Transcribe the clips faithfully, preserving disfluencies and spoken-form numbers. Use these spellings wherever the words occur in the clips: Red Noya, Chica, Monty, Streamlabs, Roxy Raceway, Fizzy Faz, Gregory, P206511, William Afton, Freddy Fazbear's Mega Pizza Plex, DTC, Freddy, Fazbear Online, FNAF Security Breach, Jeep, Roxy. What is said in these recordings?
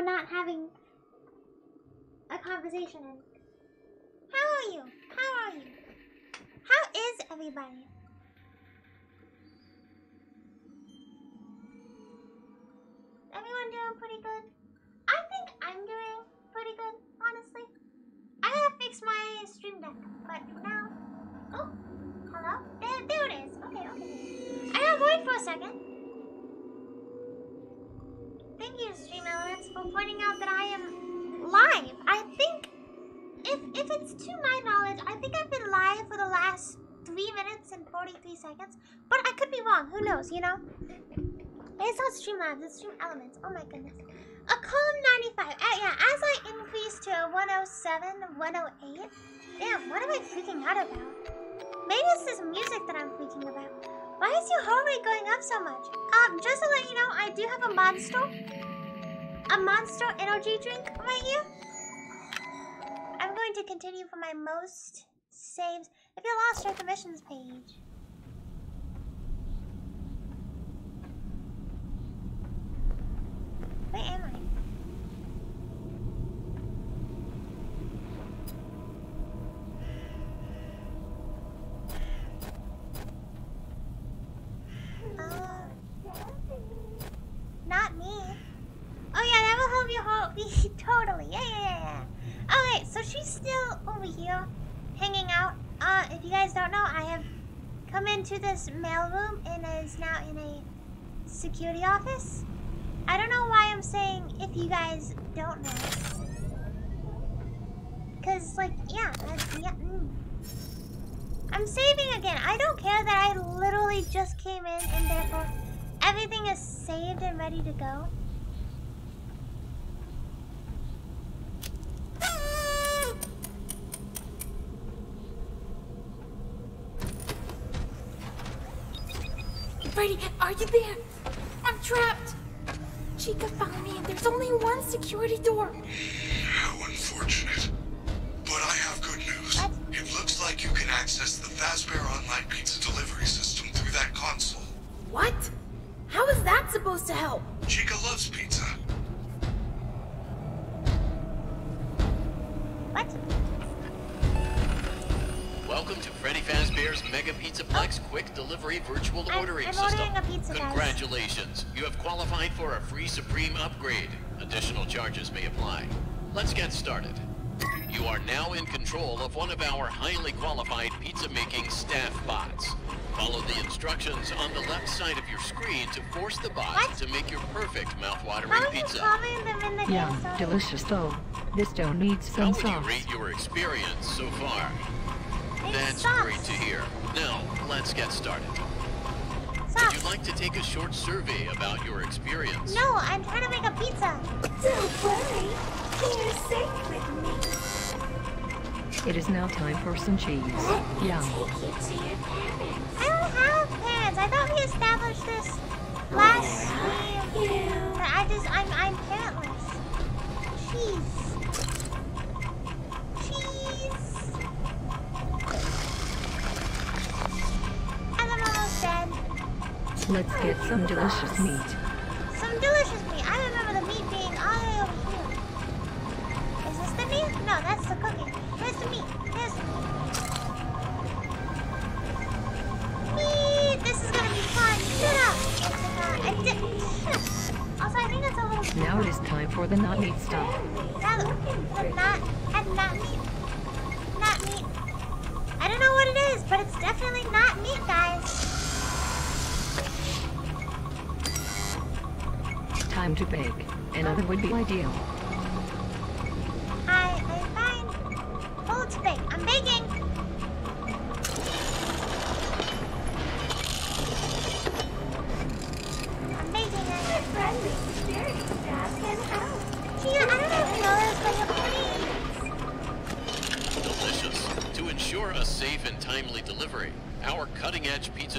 we're not having a conversation. How are you? How are you? How is everybody? Everyone doing pretty good? I think I'm doing pretty good, honestly. I gotta fix my stream deck, but now... Oh, hello? There, there it is. Okay, okay. I gotta wait for a second. Thank you, Stream Elements, for pointing out that I am live. I think, if if it's to my knowledge, I think I've been live for the last three minutes and forty-three seconds. But I could be wrong. Who knows, you know? It's not Streamlabs, it's Stream Elements. Oh my goodness. A calm ninety-five. Uh, yeah, as I increase to one oh seven, one oh eight. Damn, what am I freaking out about? Maybe it's this music that I'm freaking about. Why is your heart rate going up so much? Um, just to let you know, I do have a monster. A monster energy drink right here. I'm going to continue for my most saves. If you lost your commissions page. Where am I? Not me. Oh yeah, that will help your heart beat. Totally. Yeah, yeah, yeah, yeah. Okay, so she's still over here, hanging out. Uh, if you guys don't know, I have come into this mailroom and is now in a security office. I don't know why I'm saying if you guys don't know. Cause like, yeah, yeah. Mm. I'm saving again. I don't care that I literally just came in and therefore everything is saved and ready to go. Ah! Freddy, are you there? I'm trapped. Chica found me and there's only one security door. How unfortunate. But I have good news. What? It looks like you can access the Fazbear Online pizza delivery system through that console. What? How is that supposed to help? Chica loves pizza. What? Welcome to Freddy Fazbear's Mega Pizza Plex oh. Quick Delivery Virtual I'm, Ordering I'm System. Ordering a pizza, Congratulations, guys. You have qualified for a free Supreme upgrade. Additional charges may apply. Let's get started. You are now in control of one of our highly qualified pizza-making staff bots. Follow the instructions on the left side of your screen to force the bot what? to make your perfect mouthwatering pizza. Yeah, delicious though. This dough needs some sauce. How would you rate your experience so far? It That's sucks. great to hear. Now, let's get started. Sucks. Would you like to take a short survey about your experience? No, I'm trying to make a pizza. Don't worry. You're safe with me. It is now time for some cheese. Let me yeah. take you to your parents. I thought we established this last year, but I just, I'm, I'm parentless. Cheese. Cheese. And I'm almost dead. Let's get some delicious meat. Some delicious meat. I remember the meat being all over here. Is this the meat? No, that's the cooking. Where's the meat? Where's the meat? Now it is time for the not meat stuff. Not, not, and not meat. Not meat. I don't know what it is, but it's definitely not meat, guys. Time to bake. Another would be ideal. I, I'm fine. Well, it's bake. I'm baking.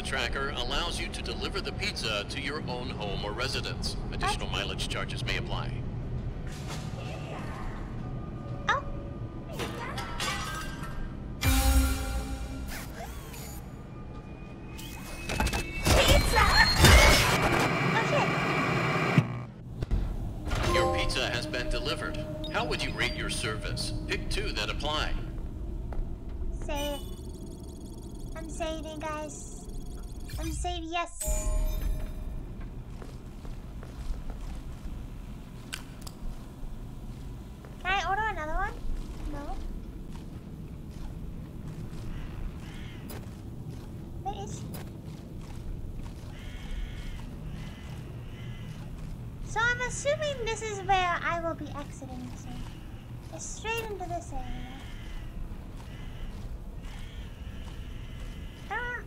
Tracker allows you to deliver the pizza to your own home or residence. Additional what? mileage charges may apply. Oh. Pizza! Oh shit. Your pizza has been How would you rate your service? Pick two that apply. Save. I'm saving, guys. I'm saving, yes. Can I order another one? No. Where is she? So I'm assuming this is where I will be exiting soon. It's straight into this area. Ah.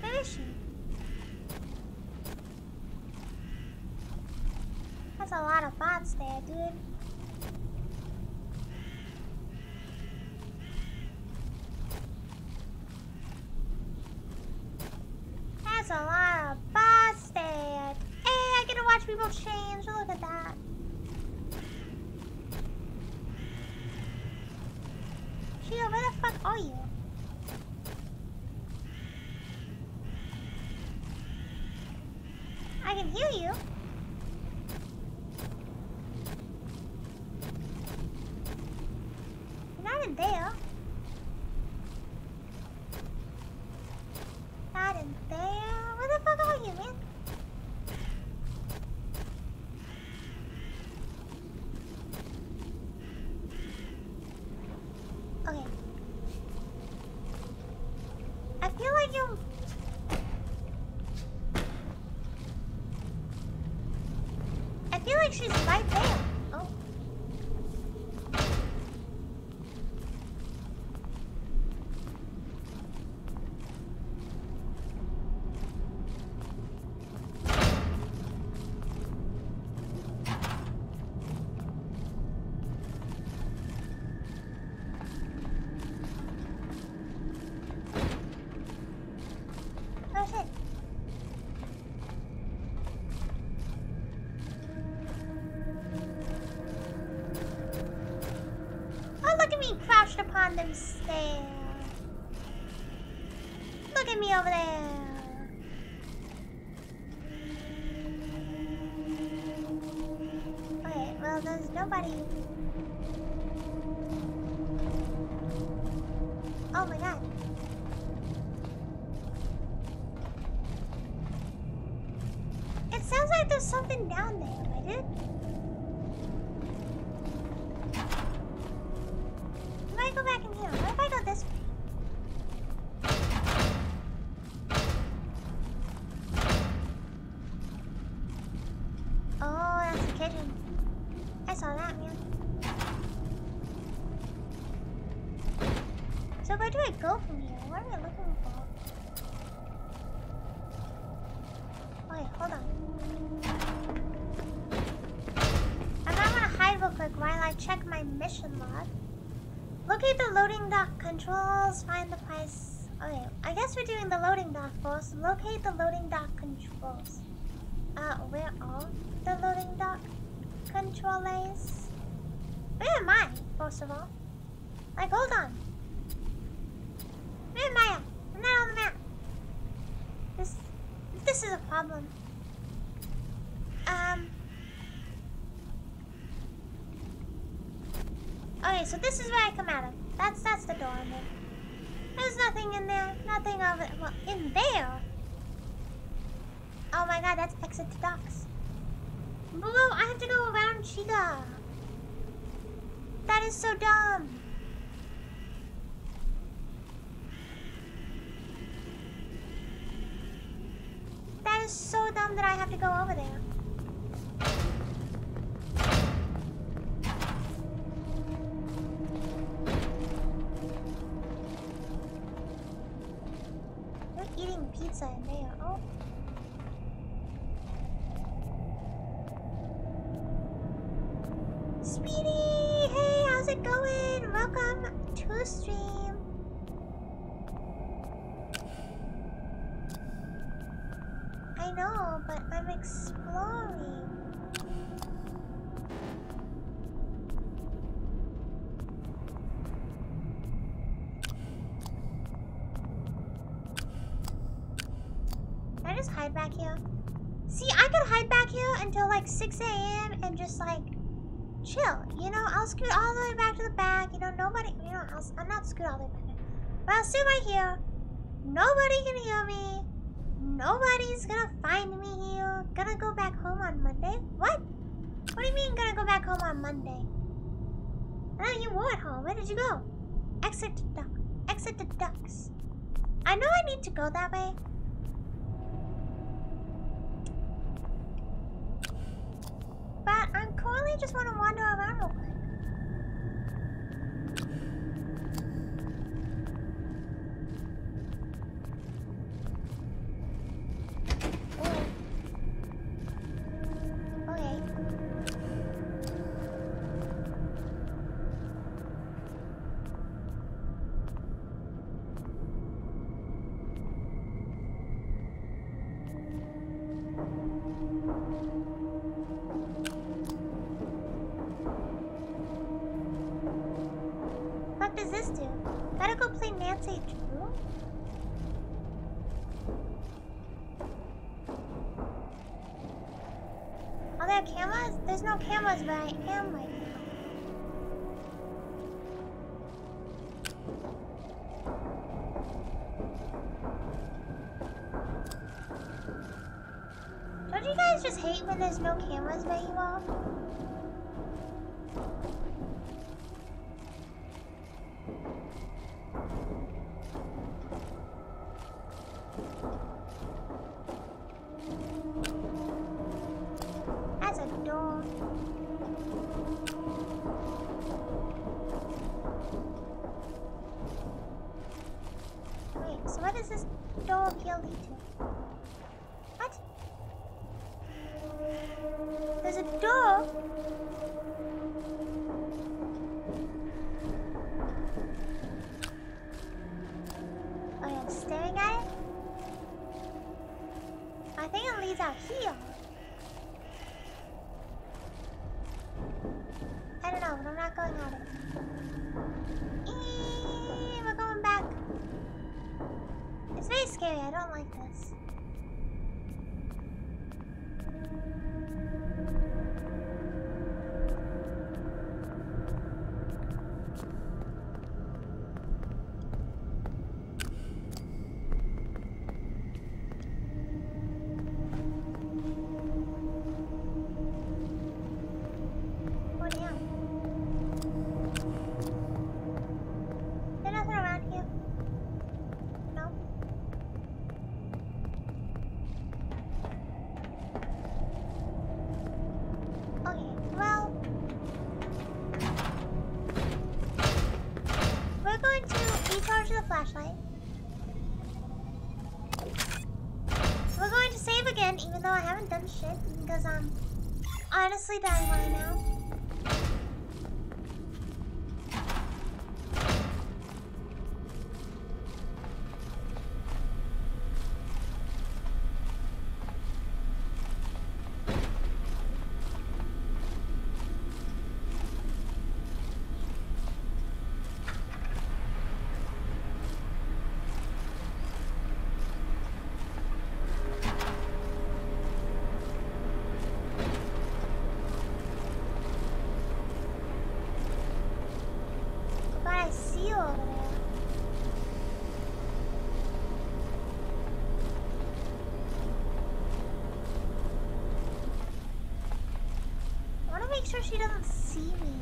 Where is she? That's a lot of bots there, dude. That's a lot of bots there. Hey, I get to watch people change. Look at that. Chica, where the fuck are you? I can hear you. You're not in there. Not in there. Where the fuck are you, man? Okay. I feel like you. I feel like she's right there. Oh. Oh shit. Oh, look at me crouched upon them stairs. Look at me over there. Okay, well, there's nobody. Oh my god. It sounds like there's something down there, right, dude? I might go back in here. What if I go this way? Oh, that's the kitchen. I saw that, man. So where do I go from here? What am I looking for? Wait, hold on. I might want to hide real quick while I check my mission log. Locate the loading dock controls, find the price. Okay, I guess we're doing the loading dock first. Locate the loading dock controls. Uh, where are the loading dock controls? Where am I, first of all? Like, hold on. Where am I at? I'm not on the map. This, this is a problem. Um. Okay, so this is where I come out of. That's that's the door in there. There's nothing in there. Nothing of it. Well, in there. Oh my god, that's exit to docks. Bro, I have to go around Chica. That is so dumb. That is so dumb that I have to go over there. They're eating pizza in there. Oh. Speedy! Hey, how's it going? Welcome to stream. I know, but I'm exploring. Can I just hide back here? See, I could hide back here until like six a m and just like chill. You know, I'll scoot all the way back to the back. You know, nobody, you know, I'll, I'm not scoot all the way back. But I'll sit right here. Nobody can hear me. Nobody's gonna find me here. Gonna go back home on Monday? What? What do you mean gonna go back home on Monday? Ah, you were at home. Where did you go? Exit the duck. Exit the ducks. I know I need to go that way. But I'm currently just want to wander around real quick. There's no cameras, but I am right now. Don't you guys just hate when there's no cameras by you all? Flashlight. We're going to save again, even though I haven't done shit, because I'm honestly dying right now. Make sure she doesn't see me.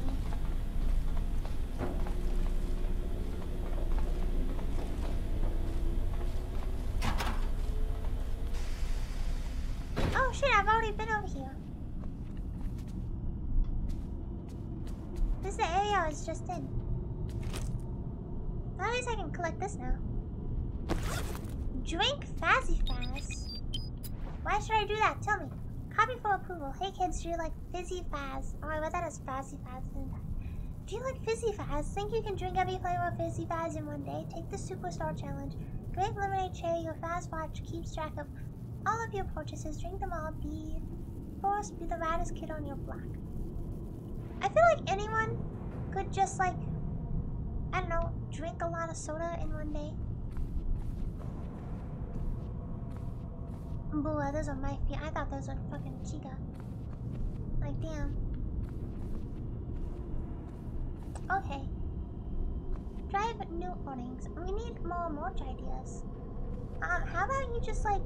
Oh shit, I've already been over here. This is the area I was just in. At least I can collect this now. Drink Fizzy Faz. Why should I do that? Tell me. Copy for approval. Hey kids, do you like Fizzy Faz? Oh, I read that as Fazzy Faz, didn't I? Do you like Fizzy Faz? Think you can drink every flavor of Fizzy Faz in one day? Take the Superstar Challenge. Grape Lemonade Cherry, your Faz Watch keeps track of all of your purchases. Drink them all. Be forced, be the raddest kid on your block. I feel like anyone could just like, I don't know, drink a lot of soda in one day. Boy, those are my feet. I thought those were fucking Chica. Like, damn. Okay. Drive new awnings. We need more mulch ideas. Um, how about you just like...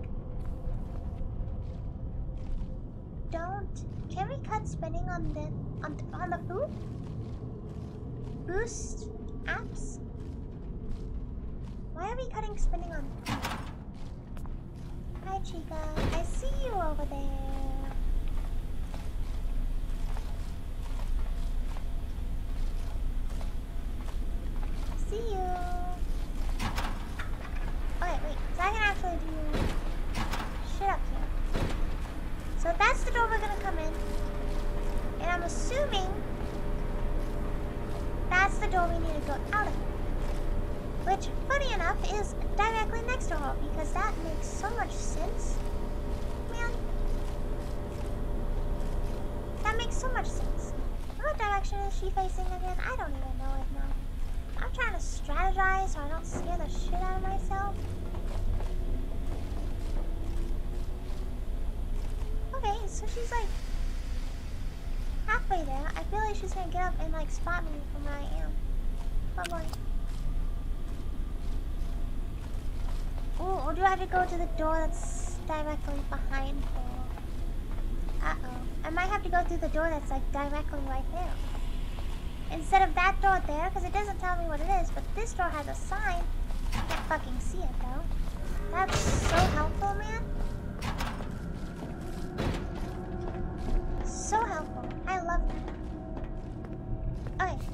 Don't... Can we cut spending on the... on the, on the food? Boost apps? Why are we cutting spending on... Hi Chica, I see you over there. See you. Okay, wait. So I can actually do shit up here. So that's the door we're gonna come in. And I'm assuming that's the door we need to go out of. Which, funny enough, is directly next to her because that makes so much sense. Man. That makes so much sense. What direction is she facing again? I don't even know it now. I'm trying to strategize so I don't scare the shit out of myself. Okay, so she's like halfway there. I feel like she's gonna get up and like spot me from where I am. Come on, boy. Ooh, or do I have to go to the door that's directly behind her? Uh-oh. I might have to go through the door that's like directly right there. Instead of that door there, because it doesn't tell me what it is, but this door has a sign. Can't fucking see it though. That's so helpful, man. So helpful. I love that. Okay.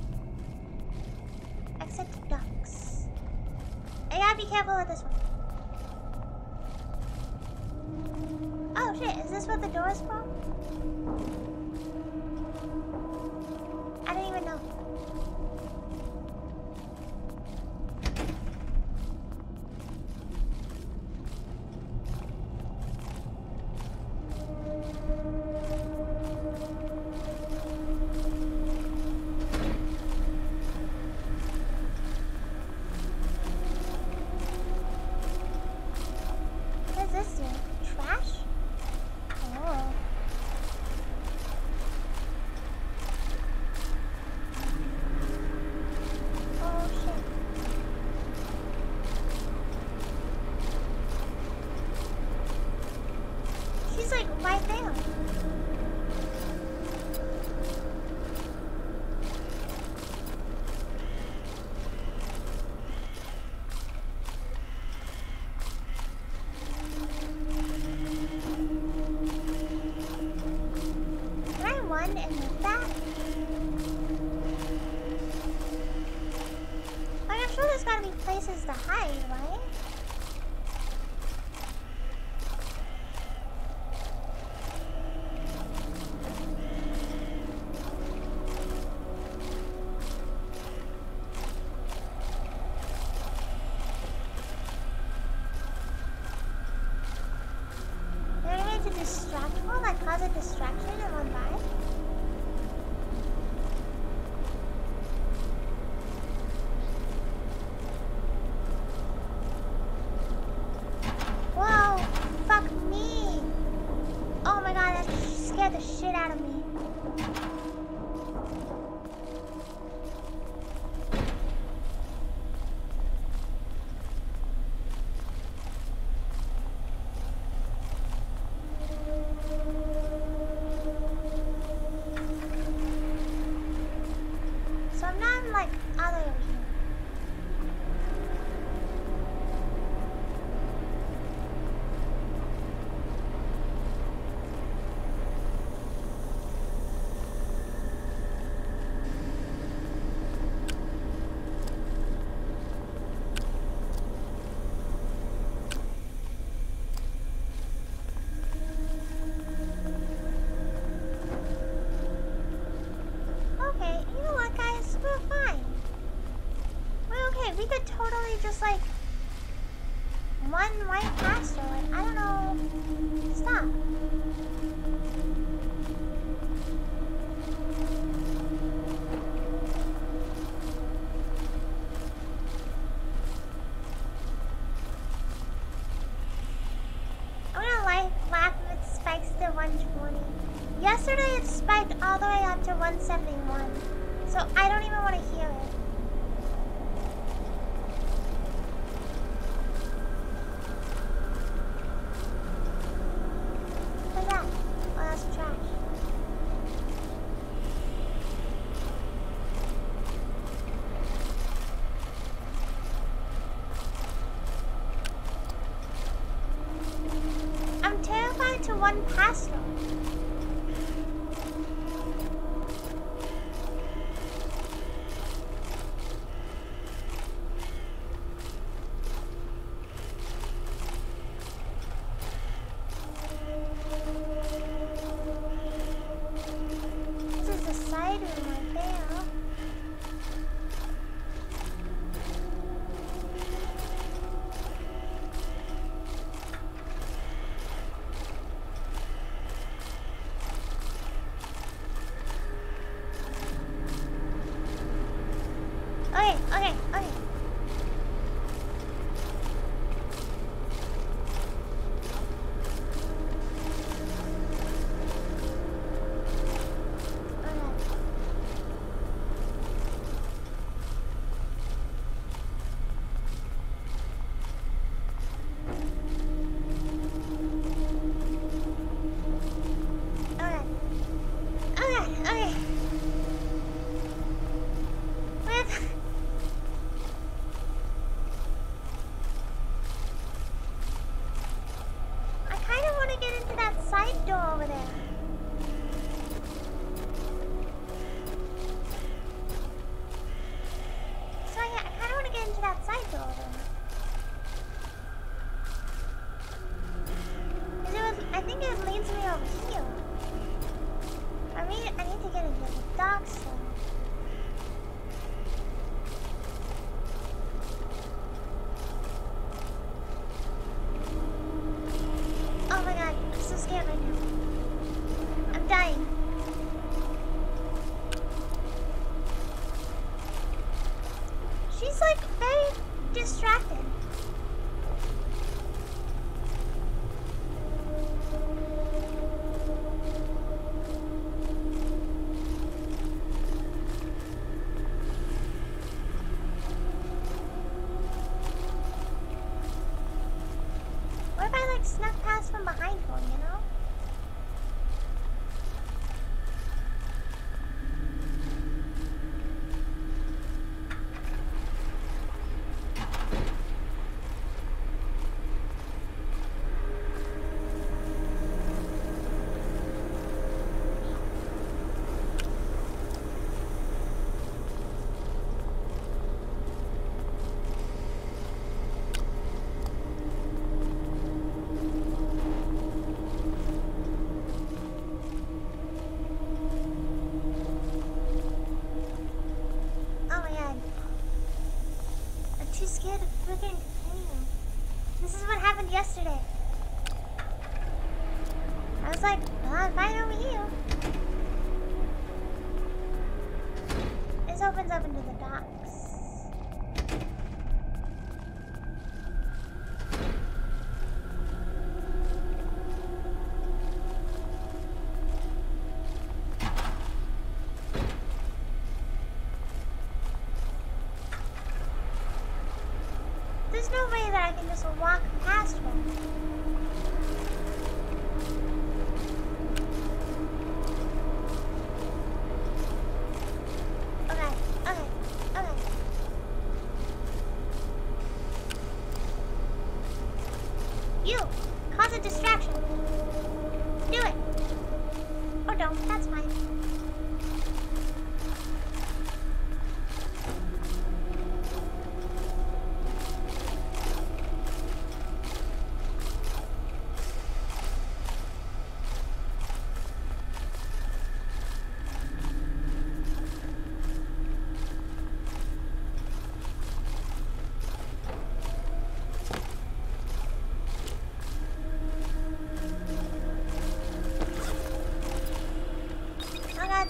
Exit to docks. I gotta be careful with this one. Oh shit, is this what the door is for? I don't even know. What does this do? Trash? Oh. Just like one right past her, like I don't know. Stop. I'm gonna like laugh if it spikes to one twenty. Yesterday it spiked all the way up to one seventy-one. So I don't even want to hear it. What's that? Oh, that's trash. I'm terrified to run past them. Snuck past from behind one, you know? There's no way that I can just walk past one.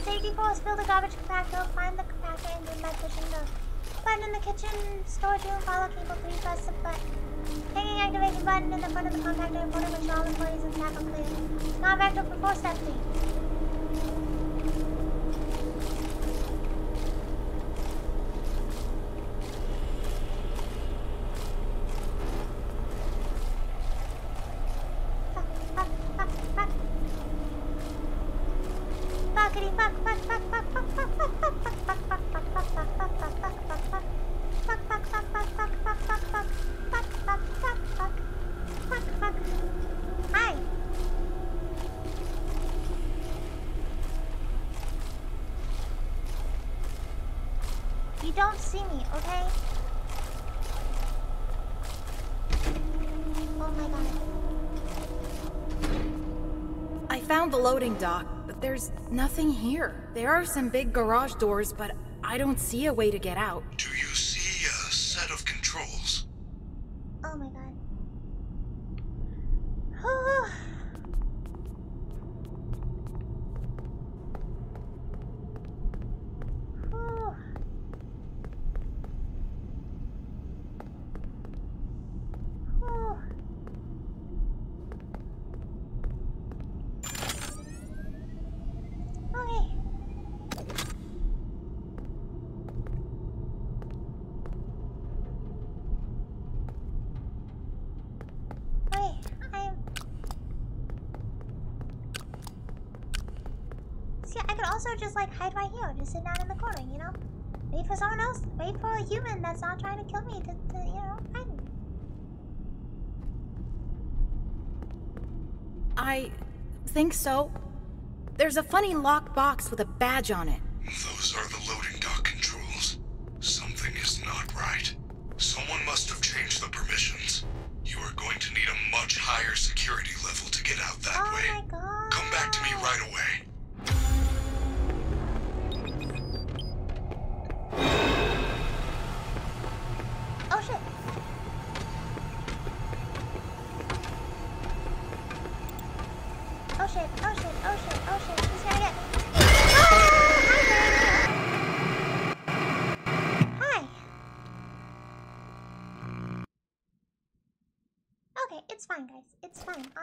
Safety force, fill the garbage compactor, find the compactor and then by pushing the button in the kitchen storage room, follow cable three, press the button. Hanging activation button in the front of the compactor and put which all employees in the tackle clear. Compactor for four step three. don't see me, okay? Oh my god. I found the loading dock, but there's nothing here. There are some big garage doors, but I don't see a way to get out. Do you see a set of controls? Oh my god. Oh. Like hide right here, just sit down in the corner, you know? Wait for someone else, wait for a human that's not trying to kill me to, to you know, find me. I think so. There's a funny locked box with a badge on it. Those are the loading dock controls. Something is not right. Someone must have changed the permissions. You are going to need a much higher security level to get out that oh way. My God. Come back to me right away.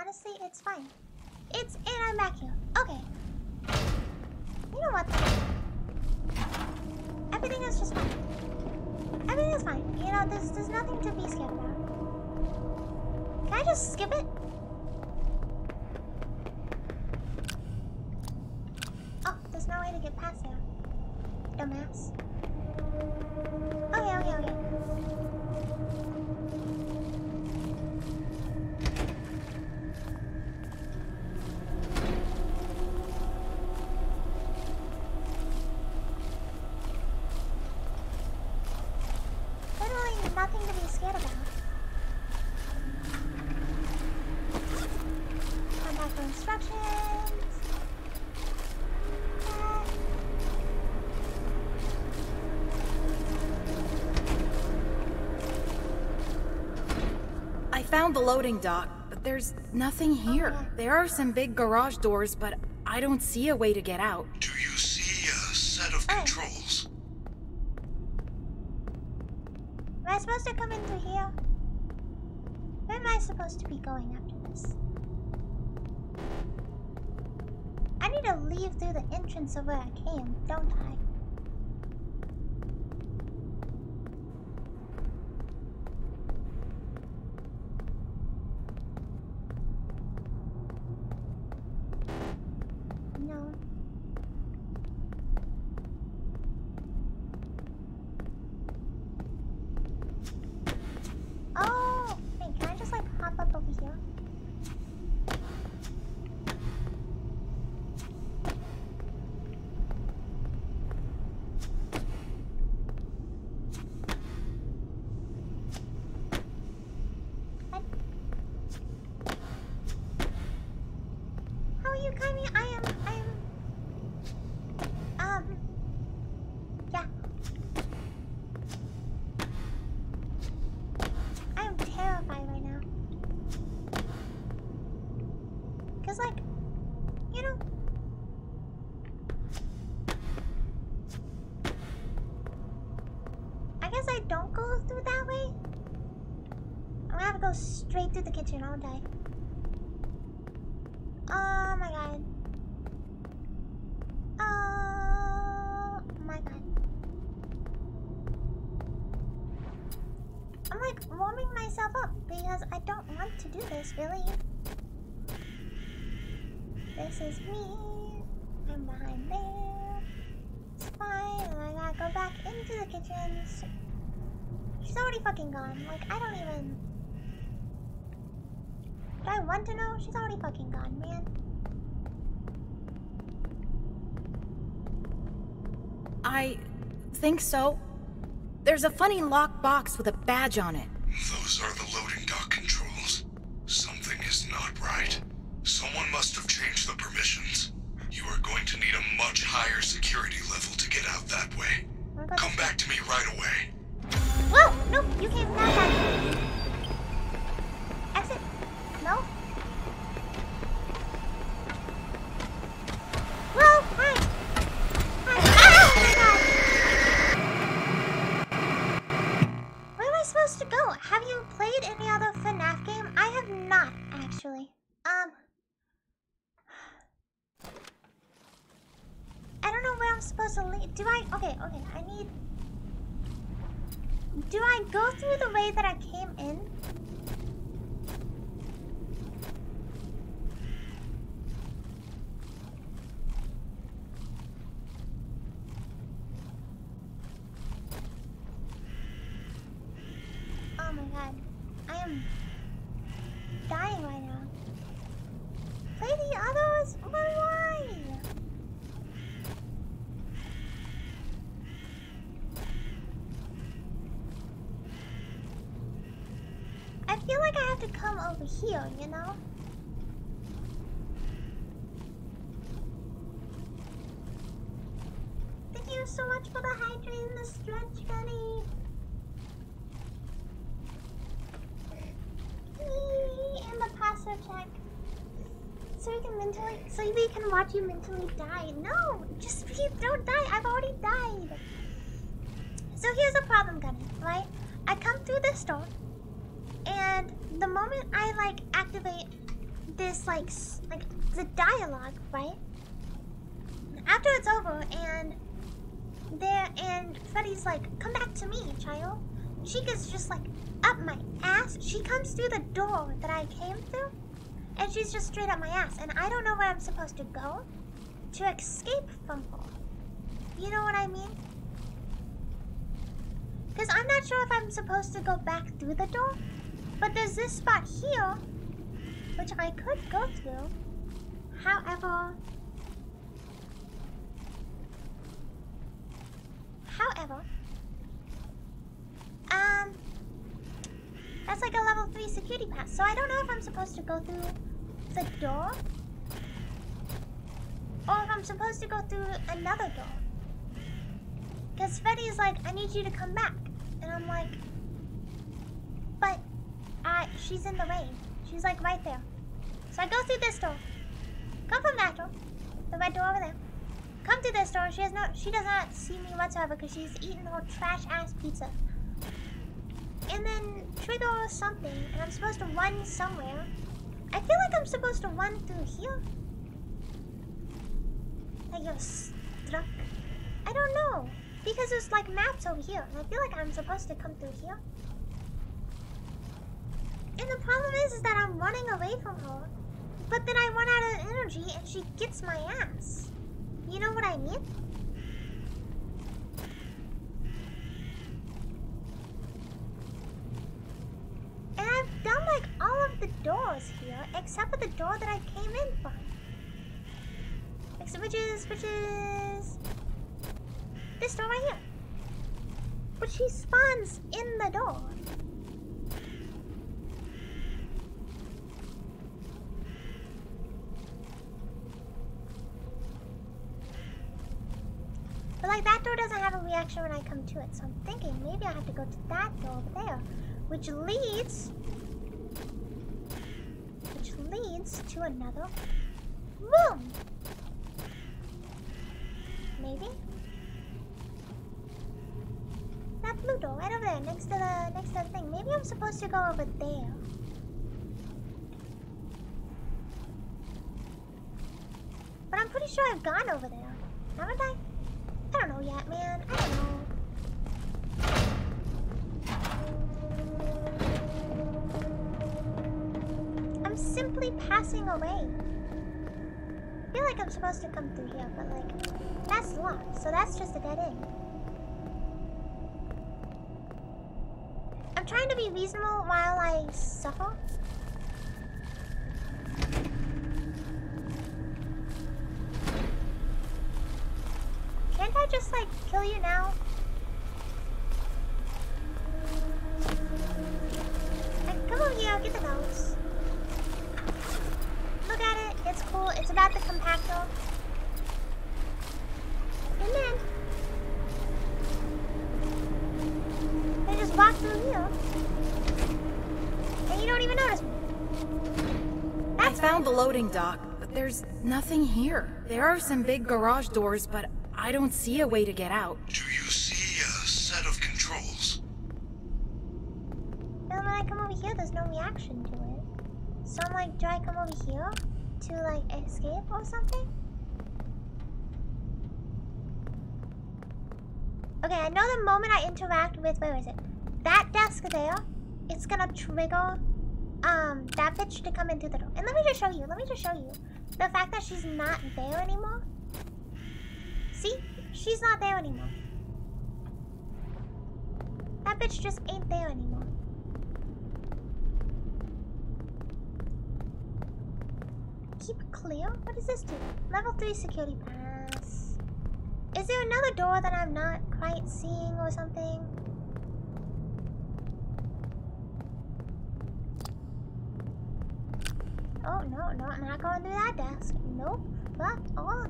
Honestly, it's fine. It's and I'm back here. Okay. You know what? Everything is just fine. Everything is fine. You know, there's there's nothing to be scared about. Can I just skip it? Oh, there's no way to get past there. Dumbass. Okay, okay, okay. The loading dock, but there's nothing here. Oh, yeah. There are some big garage doors, but I don't see a way to get out. Do you see a set of hey. controls? Am I supposed to come in through here? Where am I supposed to be going after this? I need to leave through the entrance of where I came, don't I? Straight through the kitchen, I'll die. Oh my god. Oh my god. I'm like warming myself up because I don't want to do this, really. This is me. I'm behind there. It's fine. And I gotta go back into the kitchen. She's already fucking gone. Like, I don't even... Do I want to know? She's already fucking gone, man. I think so. There's a funny locked box with a badge on it. Those are the loading dock controls. Something is not right. Someone must have changed the permissions. You are going to need a much higher security level to get out that way. Come back to me right away. Whoa! Nope, you came not back. Exit? No? Whoa! Hi! Hi! Ah! Oh my god! Where am I supposed to go? Have you played any other FNAF game? I have not, actually. Um... I don't know where I'm supposed to leave. Do I? Okay, okay, I need... Do I go through the way that I came in? Oh my god. I am dying right now. Play the others? But why? I feel like I have to come over here, you know? Thank you so much for the hydrate and the stretch, Freddy! And the password check. So you can mentally, so we can watch you mentally die. No! Just please don't die! I've already died! So here's the problem, Gunny, right? I come through this door. And the moment I like activate this like like the dialogue, right? After it's over and there and Freddy's like, "Come back to me, child." Chica's just like up my ass. She comes through the door that I came through, and she's just straight up my ass. And I don't know where I'm supposed to go to escape from her. You know what I mean? Because I'm not sure if I'm supposed to go back through the door. But there's this spot here, which I could go through. However, however, um, that's like a level three security pass. So I don't know if I'm supposed to go through the door, or if I'm supposed to go through another door. Because Freddy's like, "I need you to come back," and I'm like, but. Uh, she's in the rain. She's like right there. So I go through this door. Come from that door. The red door over there. Come through this door. She has no. She does not see me whatsoever because she's eating her trash ass pizza. And then trigger something, and I'm supposed to run somewhere. I feel like I'm supposed to run through here. Like you're stuck. I don't know because there's like maps over here, and I feel like I'm supposed to come through here. And the problem is, is that I'm running away from her, but then I run out of energy and she gets my ass. You know what I mean? And I've done like all of the doors here, except for the door that I came in from. Except which is, which is this door right here. But she spawns in the door. But like that door doesn't have a reaction when I come to it, so I'm thinking maybe I have to go to that door over there, which leads, which leads to another room. Maybe that blue door right over there, next to the next to the thing. Maybe I'm supposed to go over there. But I'm pretty sure I've gone over there, haven't I? I don't know yet, man. I don't know. I'm simply passing away. I feel like I'm supposed to come through here, but like, that's locked, so that's just a dead end. I'm trying to be reasonable while I suffer. Can't I just like kill you now? the compactor. And then they just walk through here, and you don't even notice me. That's I found the loading dock, but there's nothing here. There are some big garage doors, but I don't see a way to get out. Do you see a set of controls? Then when I come over here, there's no reaction to it. So I'm like, do I come over here to like escape or something? Okay, I know the moment I interact with, where is it? That desk there, it's gonna trigger um, that bitch to come into the door. And let me just show you, let me just show you. The fact that she's not there anymore. See? She's not there anymore. That bitch just ain't there anymore. Keep clear? What does this do? Level three security pass. Is there another door that I'm not quite seeing or something? Oh, no, no, I'm not going through that desk. Nope, locked on.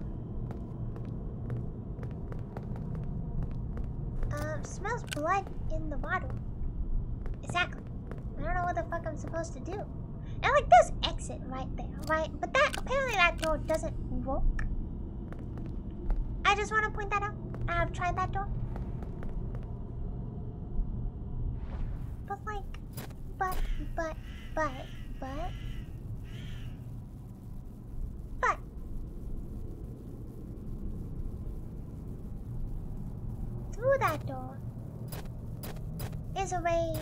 Um, smells blood in the water. Exactly. I don't know what the fuck I'm supposed to do. And like, there's exit right there, right? But that, apparently that door doesn't work. I just want to point that out. I have tried that door. But like, but, but, but, but, but. Through that door is a way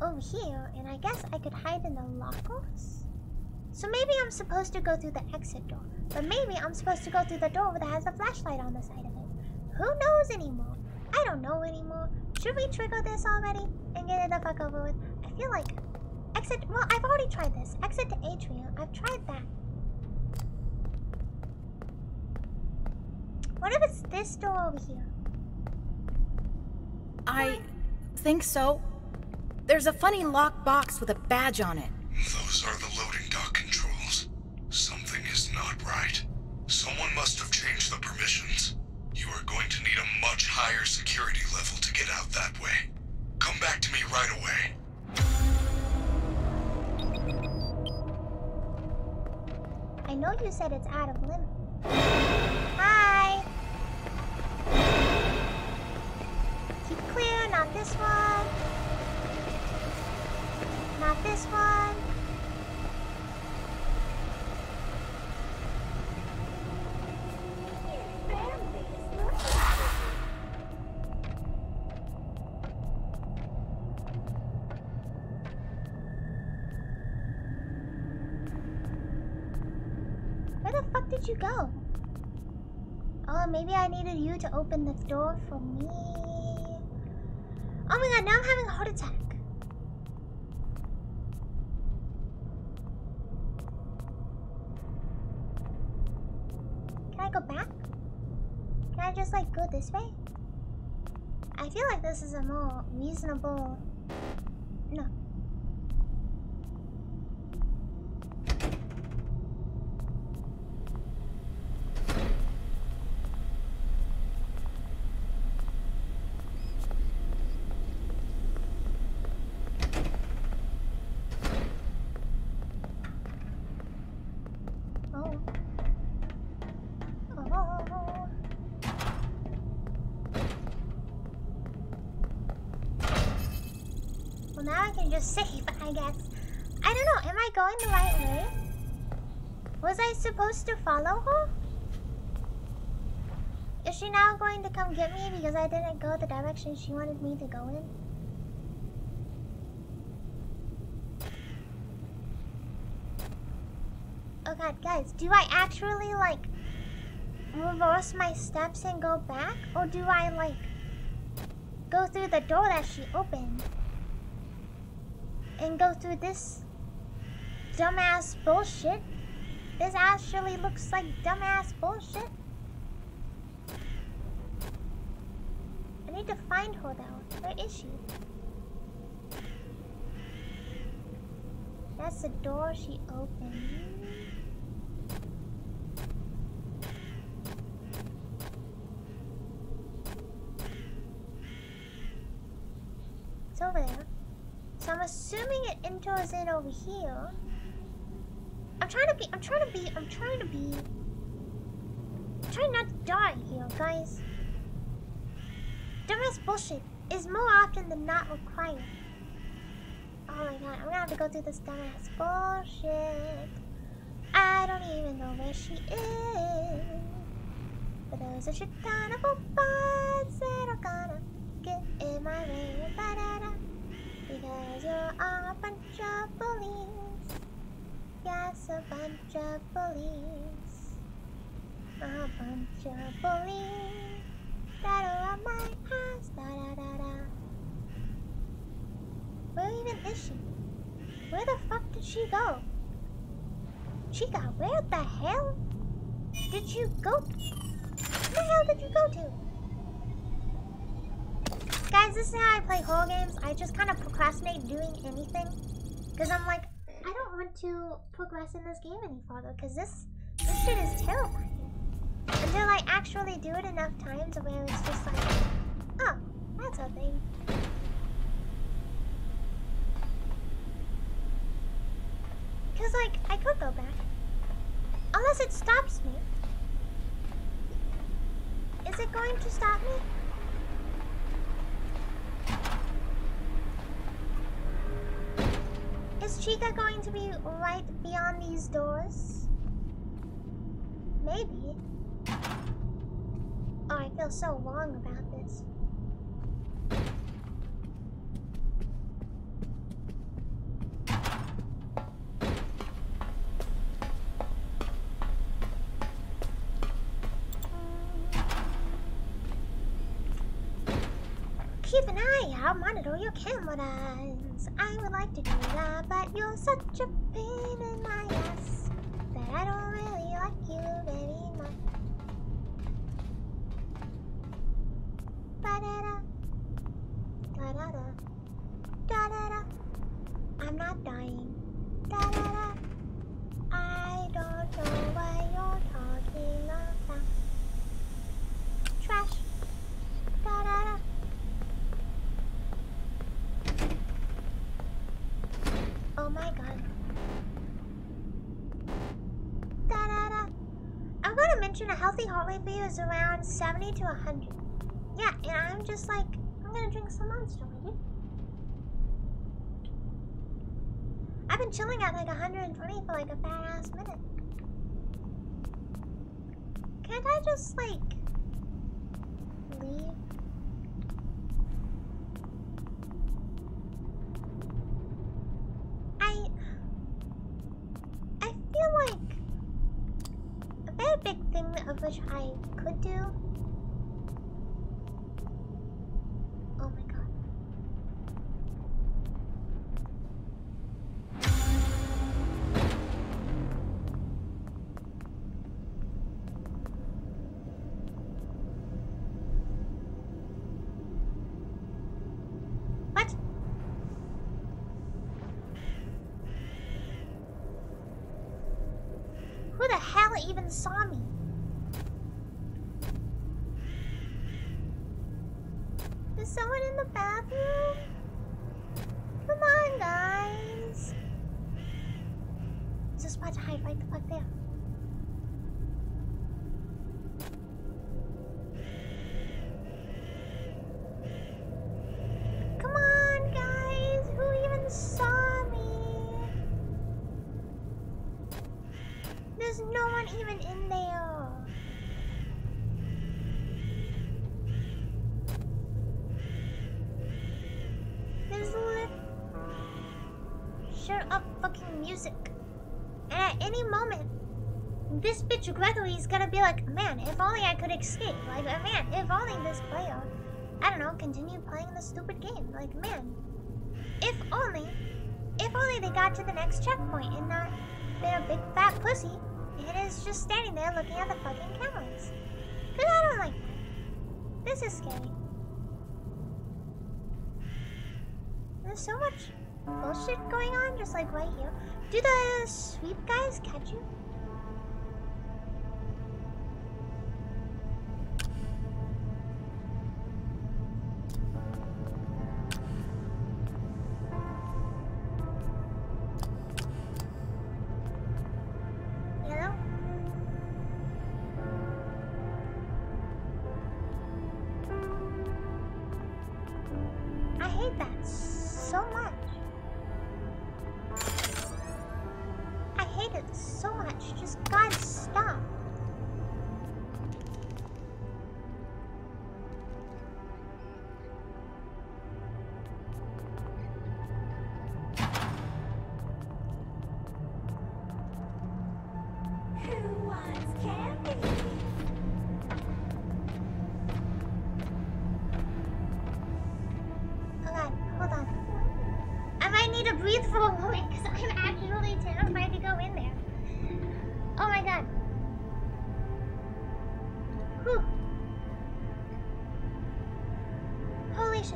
over here, and I guess I could hide in the lockers? So maybe I'm supposed to go through the exit door. But maybe I'm supposed to go through the door that has a flashlight on the side of it. Who knows anymore? I don't know anymore. Should we trigger this already and get it the fuck over with? I feel like exit. Well, I've already tried this. Exit to atrium. I've tried that. What if it's this door over here? I think so. There's a funny locked box with a badge on it. Those are the loading dock controls. Something is not right. Someone must have changed the permissions. You are going to need a much higher security level to get out that way. Come back to me right away. I know you said it's out of limit. Hi! Keep clear, not this one. Not this one. Where'd you go? Oh, maybe I needed you to open the door for me. Oh my god, now I'm having a heart attack. Can I go back? Can I just like go this way? I feel like this is a more reasonable... No. Now I can just save, I guess. I don't know, am I going the right way? Was I supposed to follow her? Is she now going to come get me because I didn't go the direction she wanted me to go in? Oh god, guys, do I actually like reverse my steps and go back? Or do I like go through the door that she opened? And go through this dumbass bullshit. This actually looks like dumbass bullshit. I need to find her though. Where is she? That's the door she opened. over there. So I'm assuming it enters in over here. I'm trying to be, I'm trying to be, I'm trying to be. I'm trying not to die here, guys. Dumbass bullshit is more often than not required. Oh my god, I'm gonna have to go through this dumbass bullshit. I don't even know where she is. But those are Chicago bots that are gonna get in my way. Ba-da-da. Because you're a bunch of bullies. Yes, a bunch of bullies. A bunch of bullies that are on my ass. Da-da-da-da. Where even is she? Where the fuck did she go? Chica, where the hell did you go? Where the hell did you go to? Guys, this is how I play horror games. I just kind of procrastinate doing anything. Because I'm like, I don't want to progress in this game any farther. Because this, this shit is terrifying. Until I actually do it enough times where it's just like, oh, that's a thing. Because, like, I could go back. Unless it stops me. Is it going to stop me? Is Chica going to be right beyond these doors? Maybe. Oh, I feel so wrong about this. Keep an eye out, monitor your cameras. I would like to do that, but you're such a pain in my ass that I don't really like you very much. Ba-da-da. Da-da-da. Da-da-da. I'm not dying. Da-da-da. I don't know what you're talking about. Trash. Da-da-da. Oh my god. Da-da-da. I'm gonna mention a healthy heart rate for you is around seventy to one hundred. Yeah, and I'm just like, I'm gonna drink some Monster, right? I've been chilling at like one hundred twenty for like a fat ass minute. Can't I just like leave? I I feel like a very big thing of which I could do. Oh my god. What? Who the hell even saw me? Is someone in the bathroom? Come on, guys. There's a spot to hide right the fuck there. Come on, guys. Who even saw me? There's no one even in there. Shut up, fucking music. And at any moment, this bitch Gregory is gonna be like, man, if only I could escape. Like, man, if only this player, I don't know, continue playing the stupid game. Like, man, if only, if only they got to the next checkpoint and not been a big fat pussy and is just standing there looking at the fucking cameras. Cause I don't like that. This is scary. There's so much bullshit going on, just like right here. Do the sweep guys catch you? need to breathe for a moment because I'm actually terrified to go in there. Oh my god. Whew. Holy shit.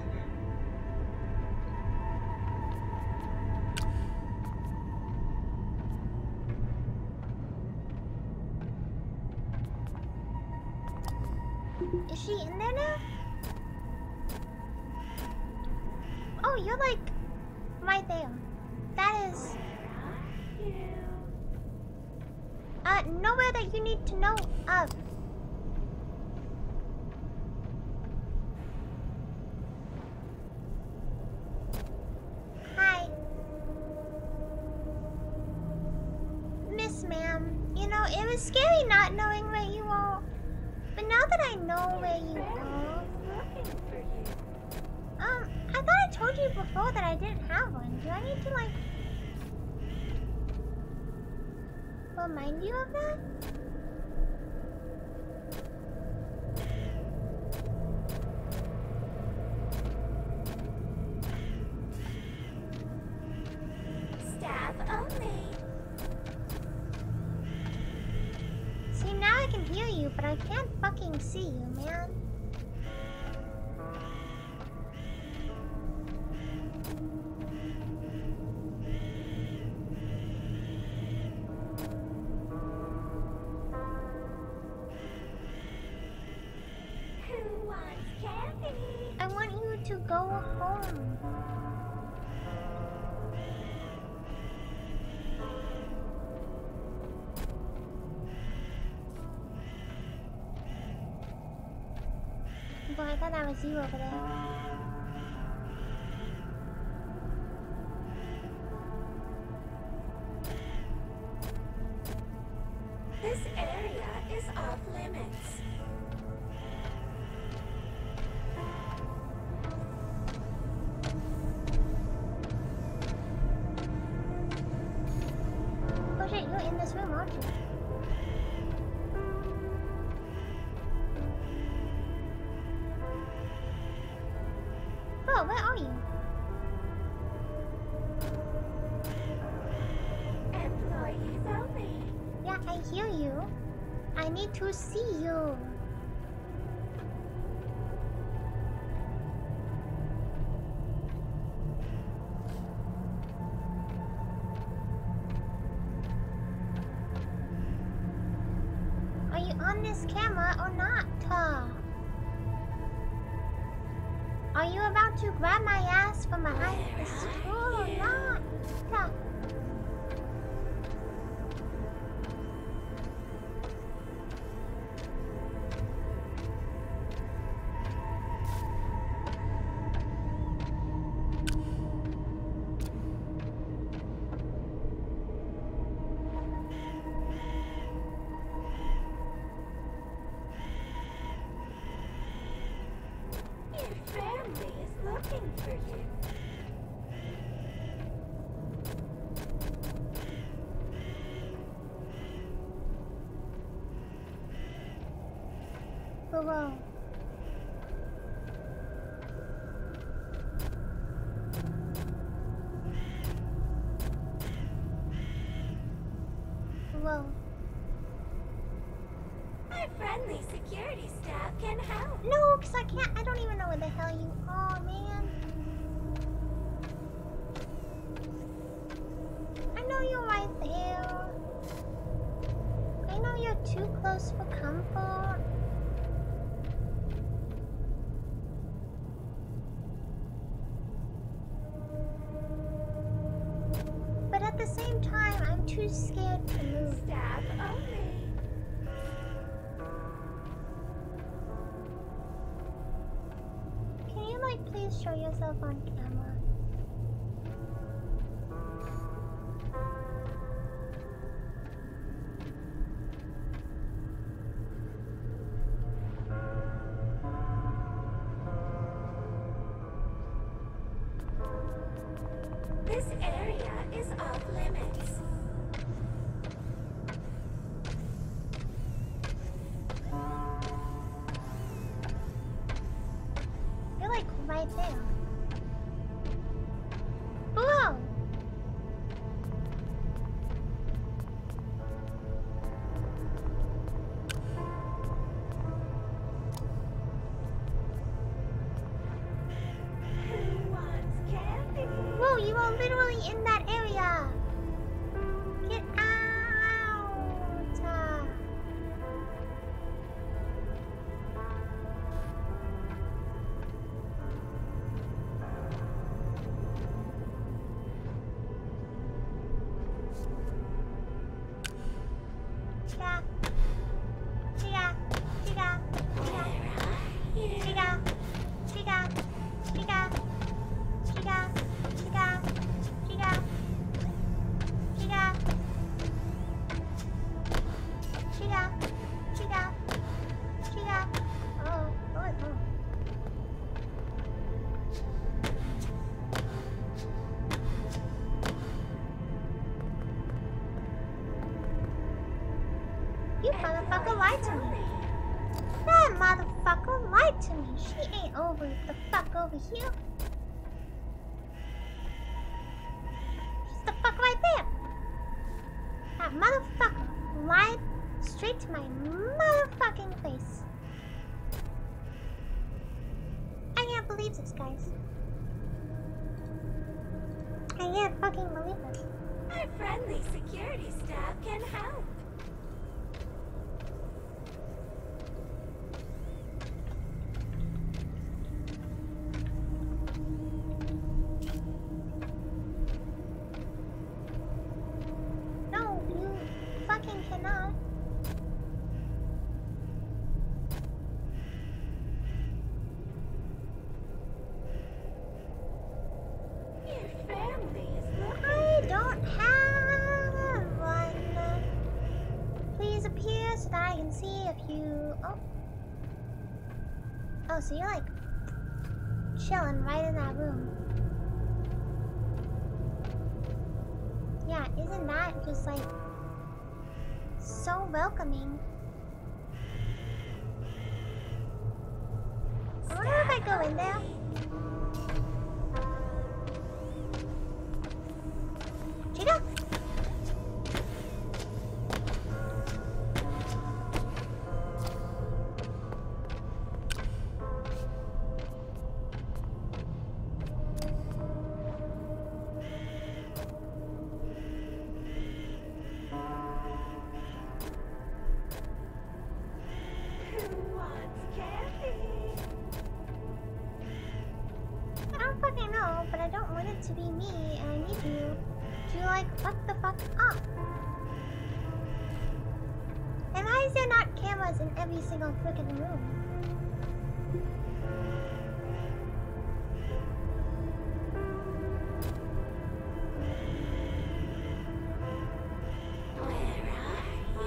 Is she in there now? Oh, you're like right there. That is uh nowhere that you need to know of. Hi, Miss Ma'am. You know, it was scary not knowing where you are. But now that I know where you are, um, I thought I told you before that I didn't have one. Do I need to, like, remind you of that? Staff only. See, now I can hear you, but I can't fucking see you, man. Who wants candy? I want you to go home. Boy, I thought that was you over there. This area is off limits. Oh shit, you're in this room, aren't you? Oh, where are you? Employees only. Yeah, I hear you. I need to see you. Are you on this camera or not? Uh, Are you about to grab my ass from behind the stool or not? Yeah. Whoa. Whoa. My friendly security staff can help. No, because I can't. I don't even know where the hell you are, man. I know you're right there. I know you're too close for comfort. At the same time, I'm too scared to move. Stab only. Can you, like, please show yourself on camera? Right there. nobody in that area. Get out. Chica. Chica. Chica. Chica. Chica. Chica. Chica. Chica. Chica. Chica. Chica. Chica. Chica. Chica. Oh, oh, oh. You motherfucker lied to me. That motherfucker lied to me. She ain't over the fuck over here. She's the fuck right there. That motherfucker lied straight to my motherfucking face. I can't believe this, guys. I can't fucking believe this. Our friendly security staff can help. No, you fucking cannot. Your family is looking. I don't have one. Please appear so that I can see if you. Oh. Oh, so you're like chilling right in that room. Yeah, isn't that just like so welcoming? I wonder if I go in there. Chica? To be me, and I need you to like fuck the fuck up. And why is there not cameras in every single freaking room? Where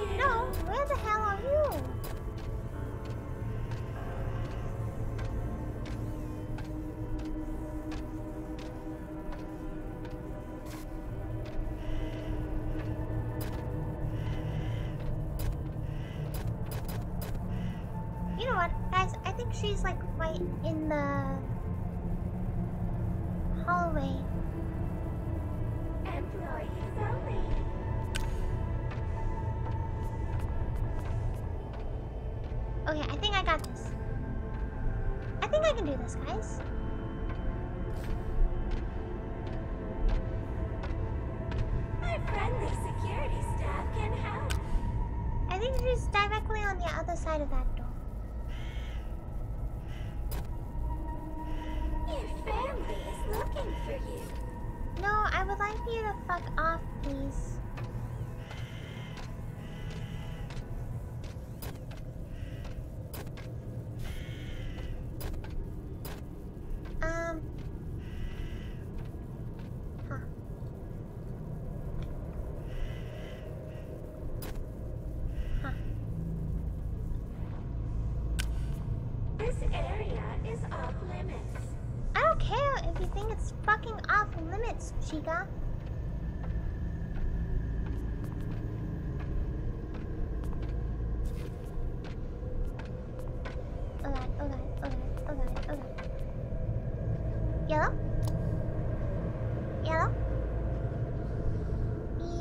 are you? No, where the hell are you? She's like right in the hallway. Employees only. Okay, I think I got this. I think I can do this, guys. Our friendly security staff can help. I think she's directly on the other side of that door. No, I would like you to fuck off, please. Um. Huh. Huh. This area is off limits. I don't care if you think it's fucking off limits, Chica. Oh god, oh god, oh god, oh god, oh god. Yellow? Yellow?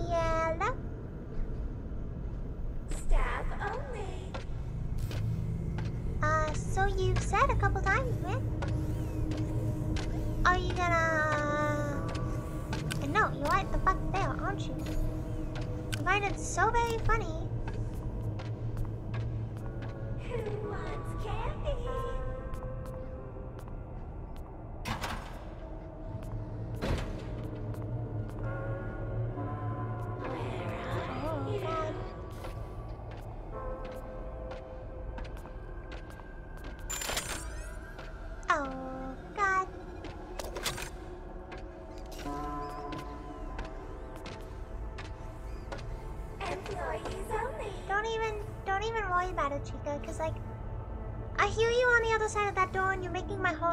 Yellow? Staff only. Uh, so you've said a couple times, man. Are you gonna... No, fun there, aren't you? I find it so very funny. Who wants candy?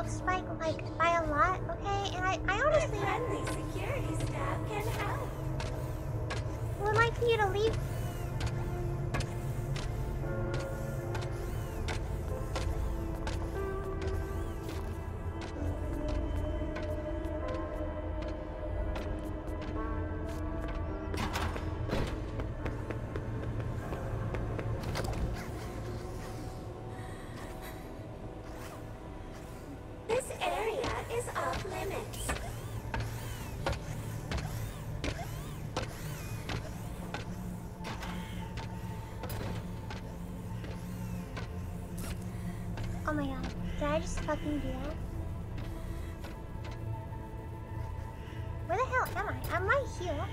Spike like by a lot, okay? And I, I honestly friendly security staff can help. Would like for you to leave. Fucking deal. Where the hell am I? I'm right here.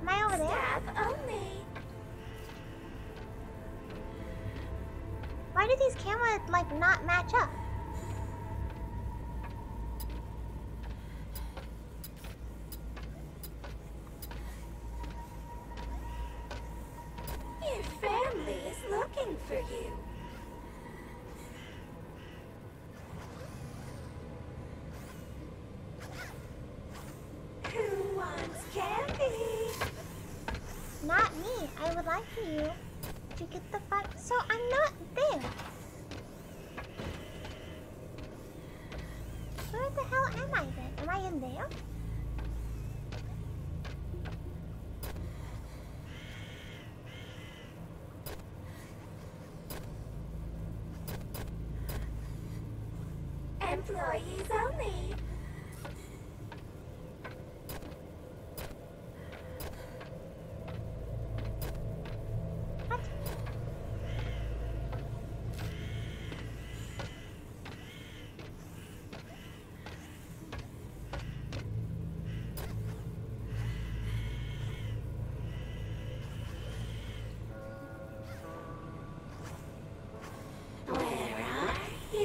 Am I over Stop there? Only. Why do these cameras like not match up? Employees only. What? Where are you?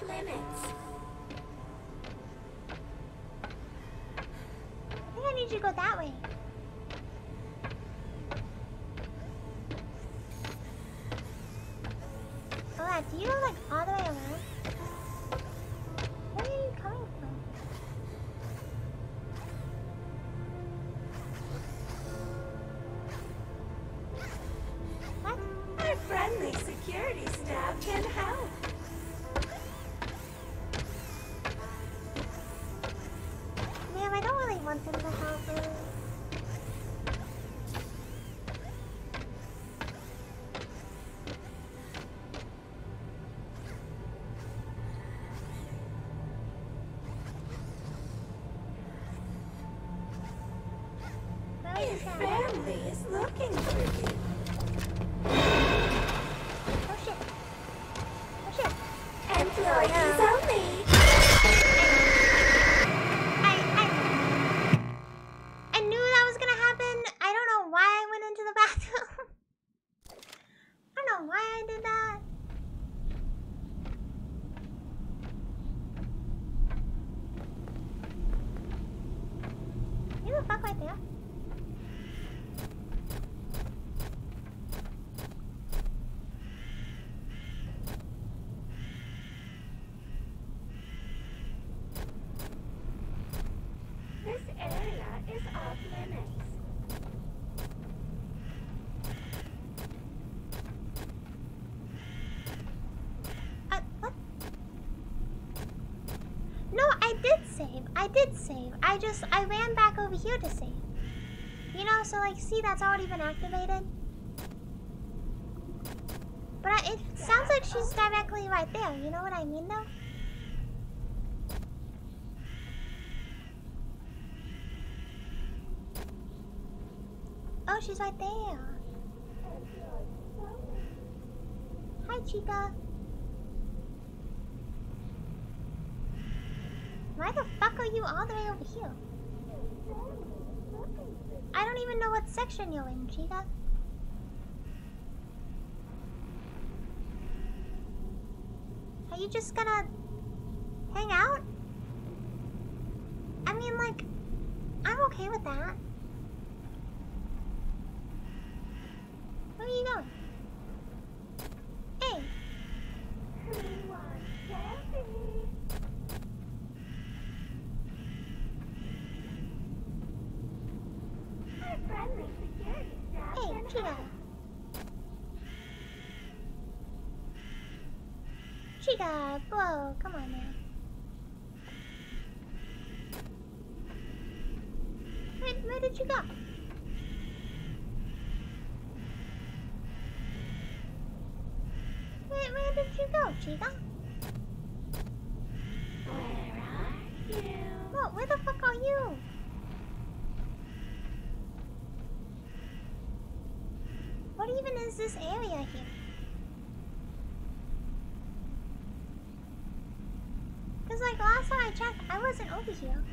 Limits. I think I need you to go that way. Oh, yeah, do you go like all the way around? Where are you coming from? What? Our friendly security staff can help. This area is off. I just, I ran back over here to save. You know, so like, see, that's already been activated. But I, it sounds like she's directly right there, you know what I mean though? Oh, she's right there. Hi, Chica. Why the fuck are you all the way over here? I don't even know what section you're in, Chica. Are you just gonna hang out? I mean, like, I'm okay with that. Where are you going? Hey! Hey, Chica! Chica, whoa, come on now. Where, where did you go? Where, where did you go, Chica? Where are you? Whoa, where the fuck are you? What even is this area here? Cause like last time I checked, I wasn't over here.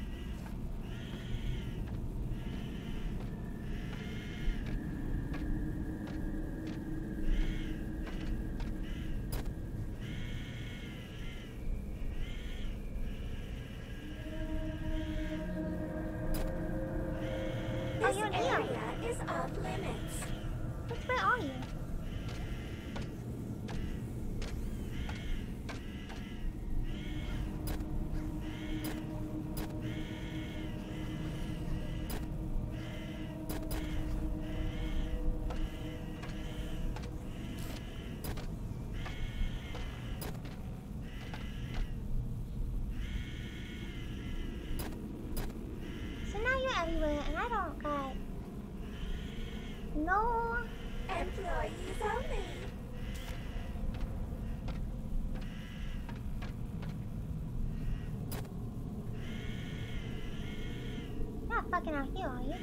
And I don't got no employees only. You're not fucking out here, are you?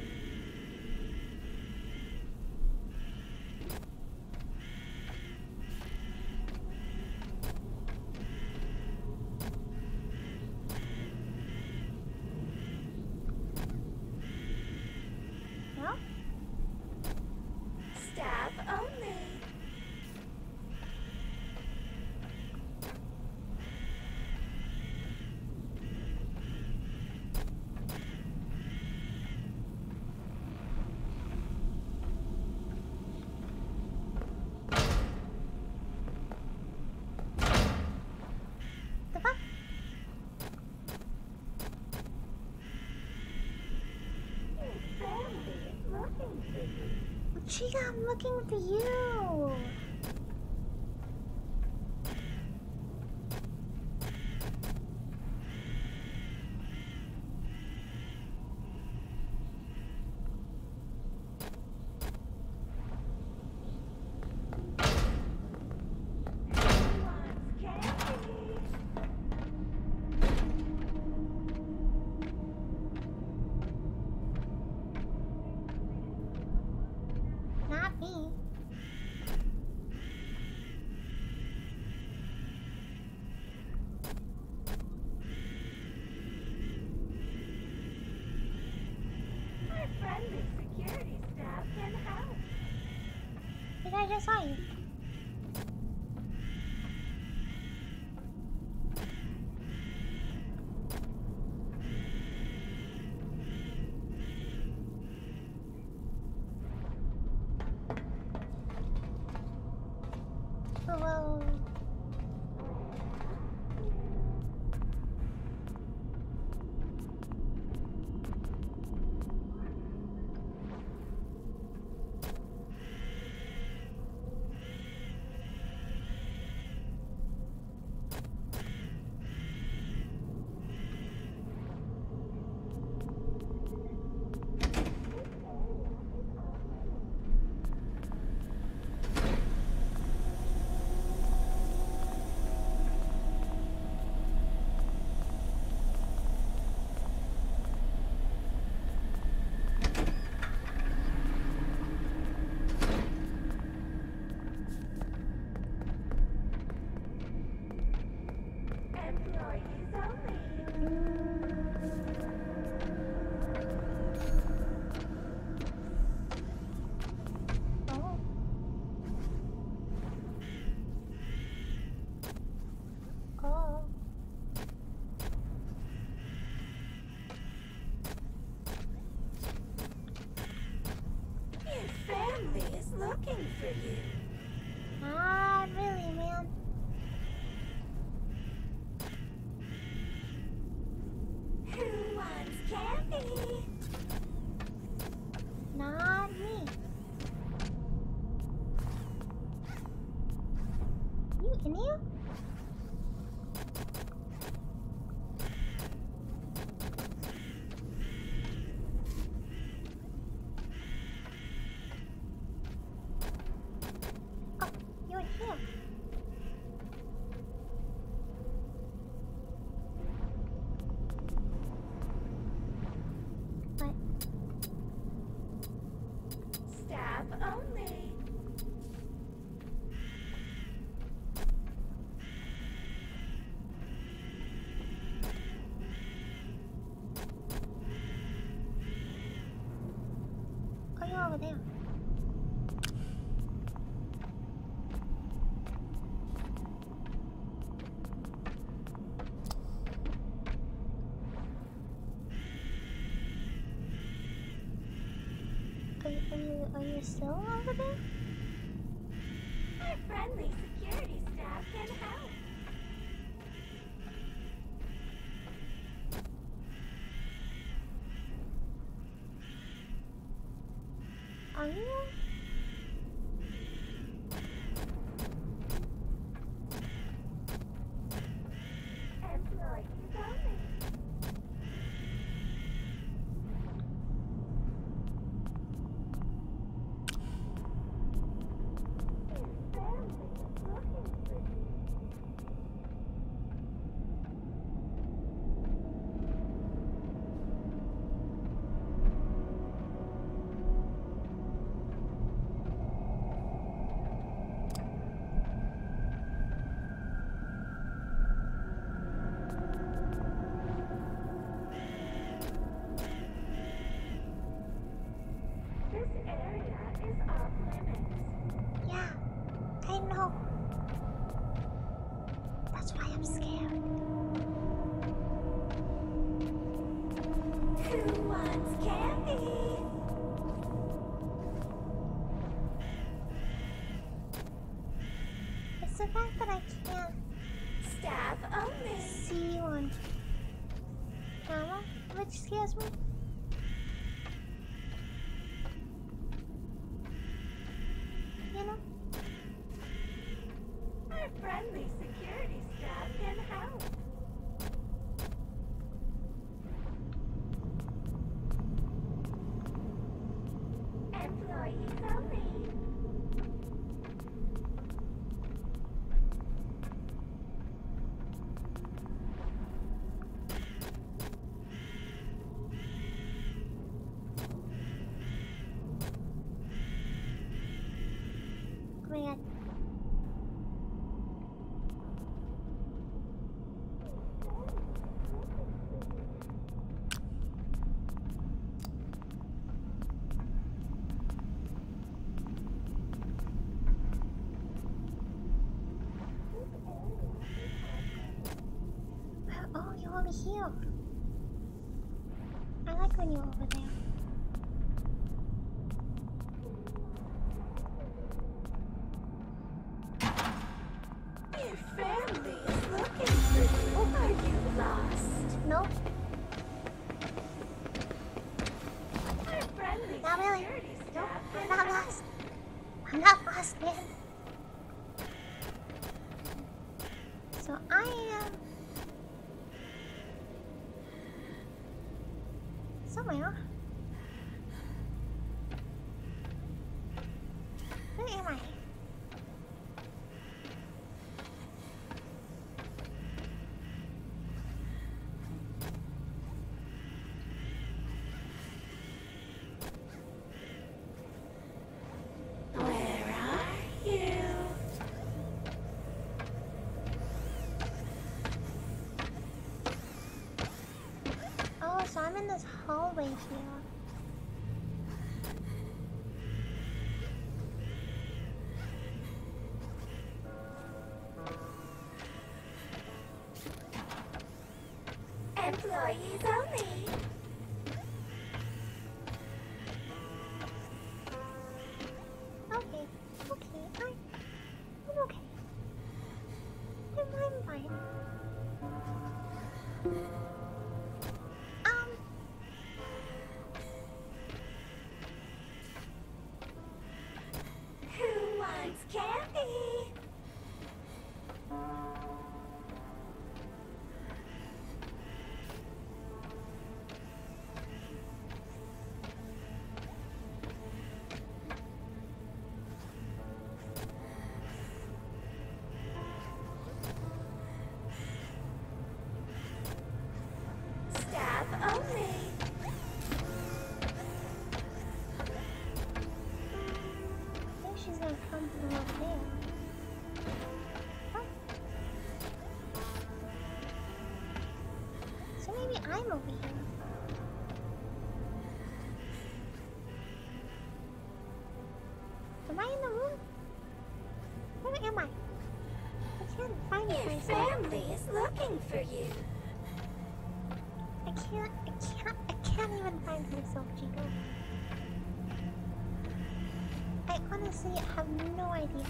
Chica, I'm looking for you! I just saw you. Hello. Can you? Oh, you're here. What? Stab only. Over there. Are you, are you, are you still over there? Our friendly security staff can help. Are you? It's the fact that I can't stab only. See you on camera, which scares me. You know? Our friendly security staff can help. Employees only. Over here. I like when you're over there. Your family is looking for you. Are you lost? Nope. Our friendly not really. Nope. I'm not lost. I'm not lost, man. So I am. Uh, Somewhere. Where am I? So I'm in this hallway here. Employees only. Okay, okay, I, I'm okay. I'm, I'm fine. Candy. time over here. Am I in the room? Where am I? I can't find you. Your family is looking for you. I can't, I can't, I can't even find myself, Chica. I honestly have no idea.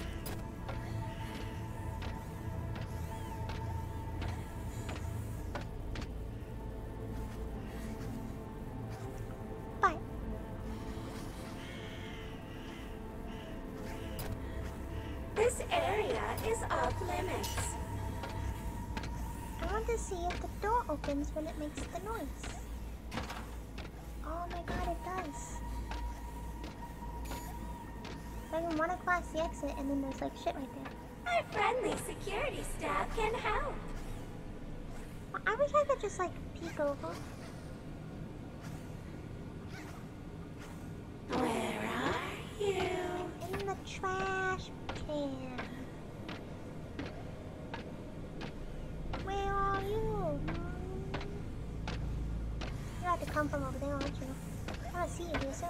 When it makes the noise. Oh my god, it does. I even want to cross the exit and then there's like shit right there. Our friendly security staff can help. I wish I could just like peek over. Where are you? I'm in the trash can. To come from over there, aren't you? I don't see you here, sir.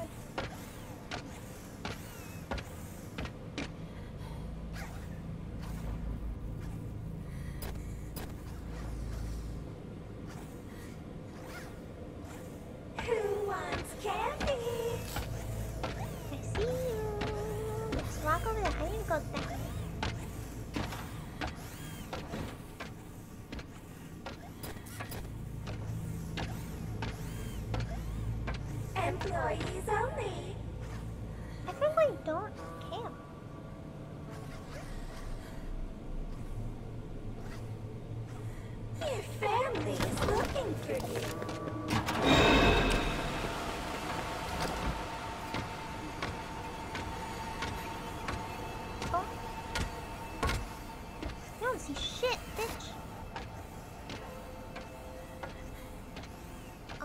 Who wants candy? I see you. Let's walk over there. I didn't go that way.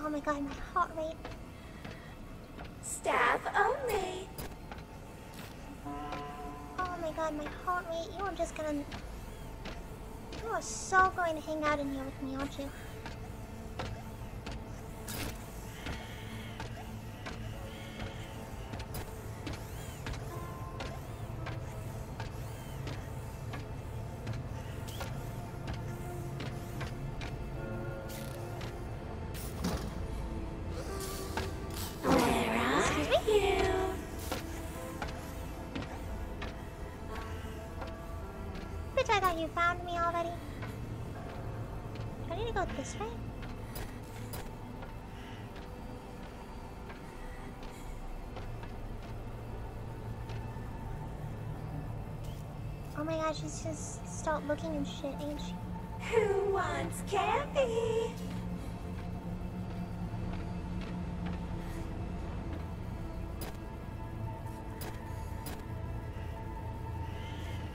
Oh my god, my heart rate. Staff only. Oh my god, my heart rate. You are just gonna... You are so going to hang out in here with me, aren't you? You found me already? I need to go this way. Oh my gosh, she's just stopped looking and shit, ain't she? Who wants candy?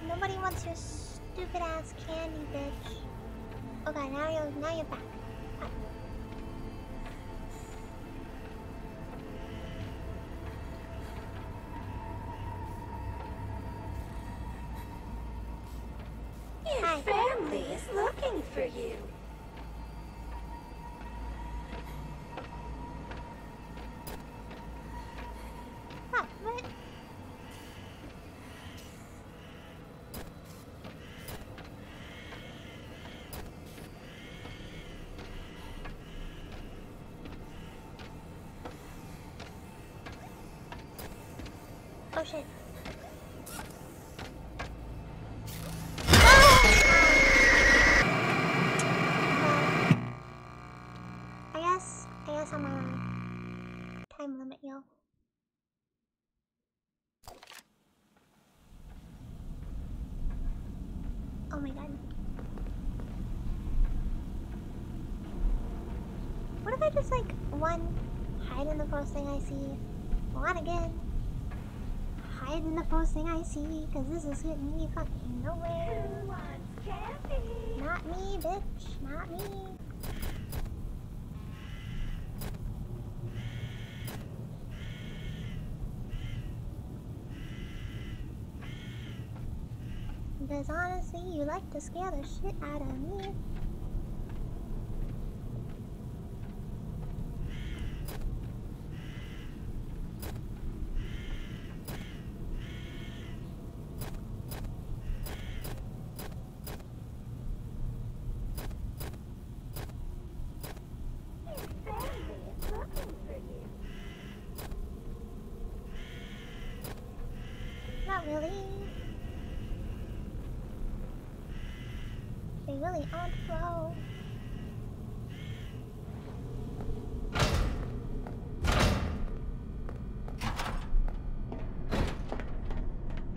Nobody wants your stupid ass candy, bitch. Okay, now you're now you're back. Bye. Your Hi. family is looking for you. Oh shit. Ah! Uh, I guess, I guess I'm on a time limit, yo. Oh my god. What if I just like, one, hide in the first thing I see, one again. Hiding the first thing I see, cause this is getting me fucking nowhere. Who wants candy? Not me, bitch. Not me. Because honestly, you like to scare the shit out of me. They really aren't, bro.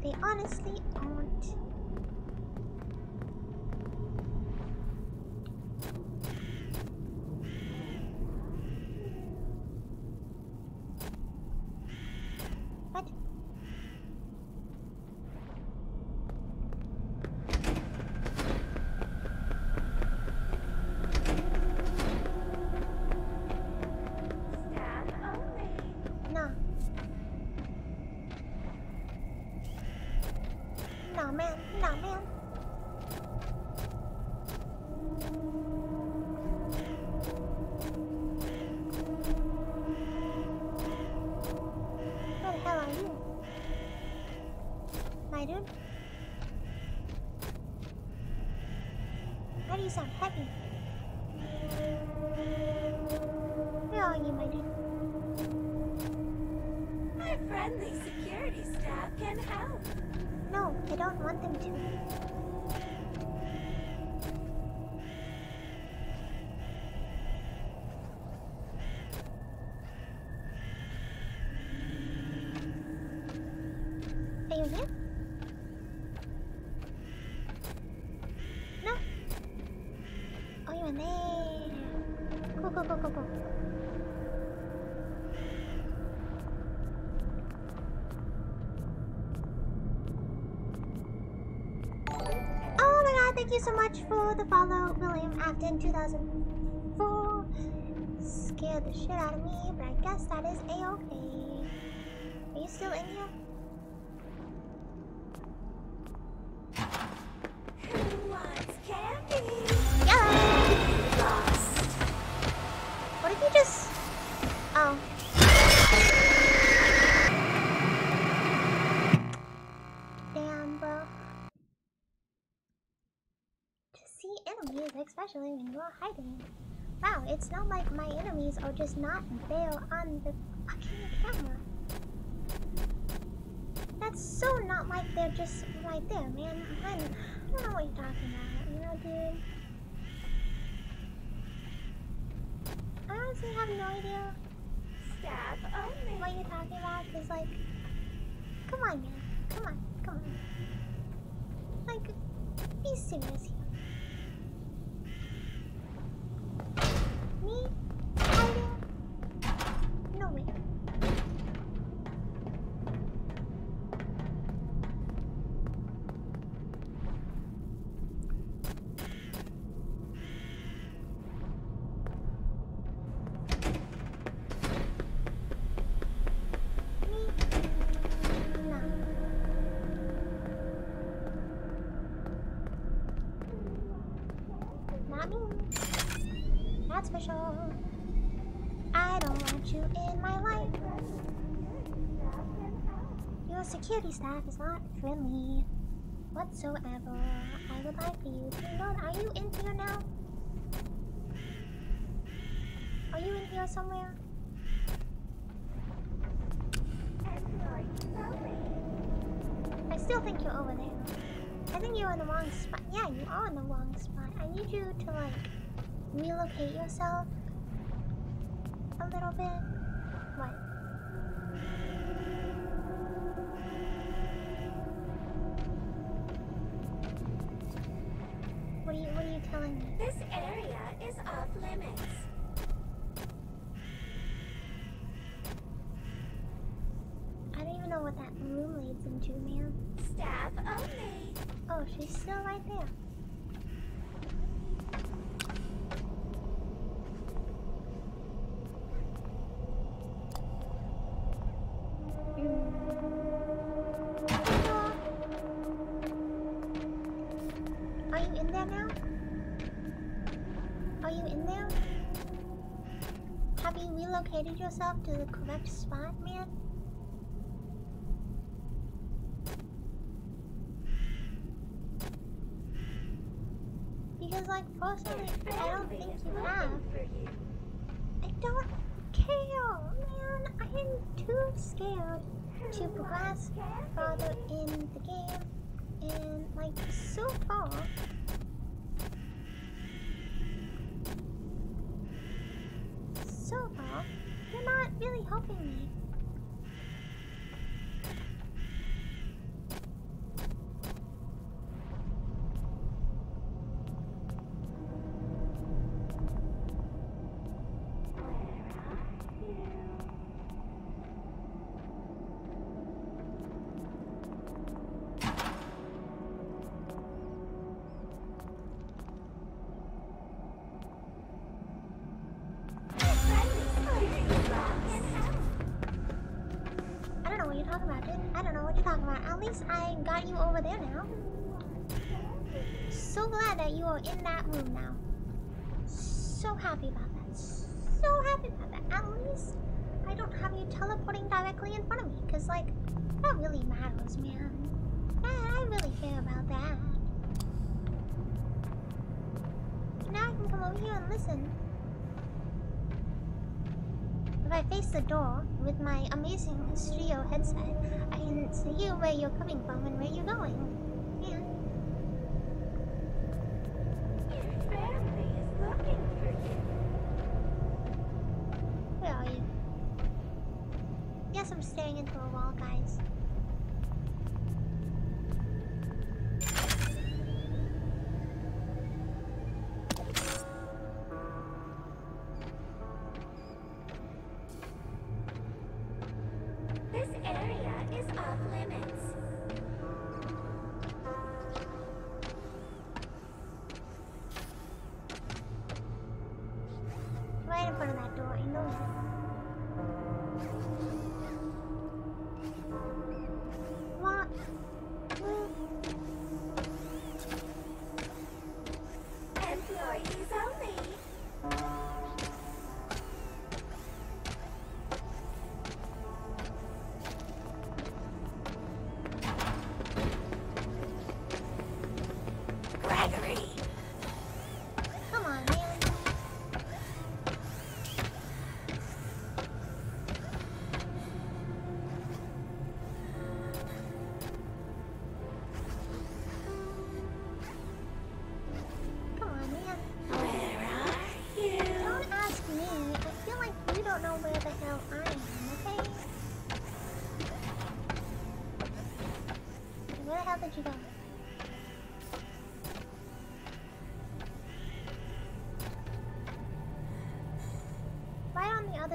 They honestly aren't. Thank you so much for the follow, William Afton two thousand four. Scared the shit out of me, but I guess that is a-okay. Are you still in here? Especially when you're hiding. Wow, it's not like my enemies are just not there on the fucking camera. That's so not like they're just right there, man. I don't, I don't know what you're talking about, you know, dude. I honestly have no idea Stab only. What you're talking about. It's like, come on, man. Come on, come on. Like, be serious here. Me? Hiding? No way. Security staff is not friendly whatsoever. I would like for you to know. Are you in here now? Are you in here somewhere? I still think you're over there. I think you're in the wrong spot. Yeah, you are in the wrong spot. I need you to like relocate yourself a little bit. What? What are you telling me? This area is off limits. I don't even know what that room leads into, ma'am. Staff only. Oh, she's still right there. Yourself to the correct spot, man. Because, like, personally, I don't think you have. I don't care, man. I am too scared to progress further in the game, and like so far, so far, you're not really helping me. In that room now. So happy about that. So happy about that. At least I don't have you teleporting directly in front of me, because, like, that really matters, man. I, I really care about that. Now I can come over here and listen. If I face the door with my amazing studio headset, I can see where you're coming from and where you're going.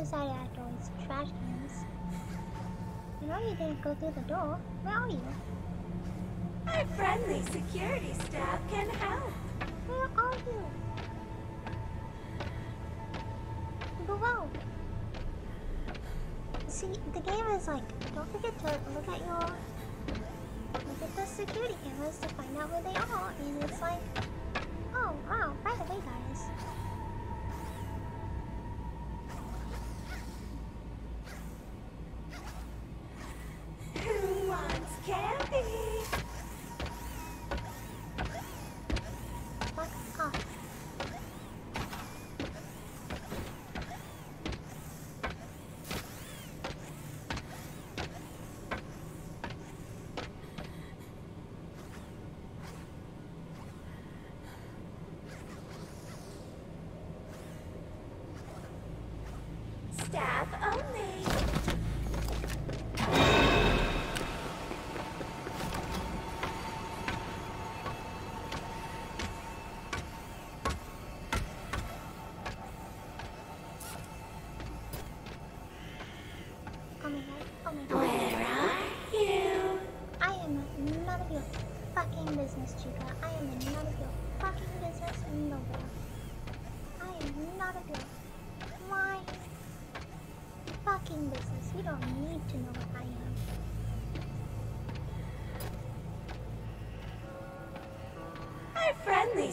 Side at toys, trash cans. You know you didn't go through the door. Where are you? Our friendly security staff can help. Where are you? Go out. See, the game is like, don't forget to look at your, look at the security cameras to find out where they are, and it's like, oh wow, by the way, guys.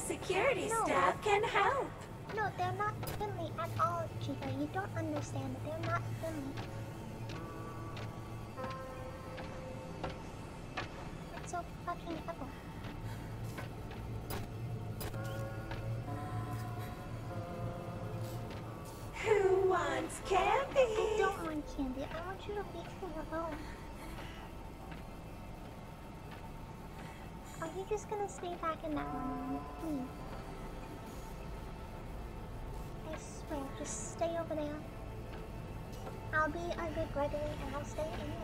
Security no. staff can help. No, they're not friendly at all, Chica. You don't understand. They're not friendly. It's so fucking evil. Who wants candy? I don't want candy. I want you to be for your own. Are you just gonna stay back in that one room? Please. I plan. Just stay over there. I'll be a good Gregory and I'll stay in the,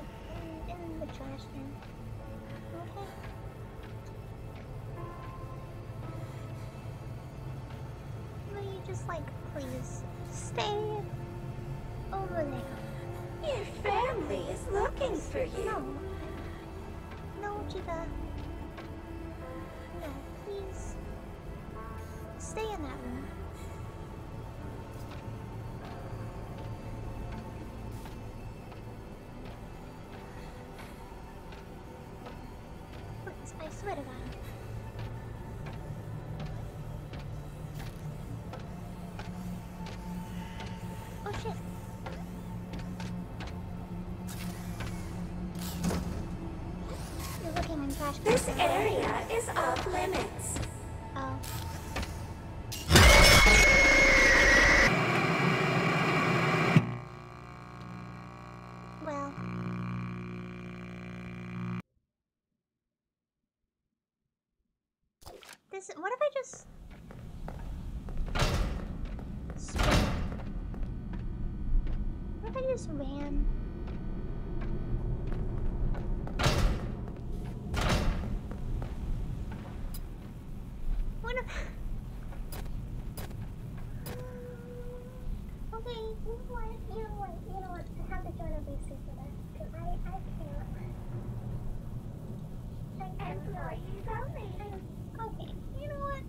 in, in the trash can. Okay? Will you just like, please, stay over there? Your family is looking for you. No. No, Chica. No, please. Stay in that room. I swear to God. Oh shit. You're looking in trash. This area is off limits. Oh. Well. This, what if I just... What if I just ran? What if... Okay, you know what, you know what, you know what, I have to join a basic for that, because I, I can't. I can't. Sorry, you got me. Okay, you know what?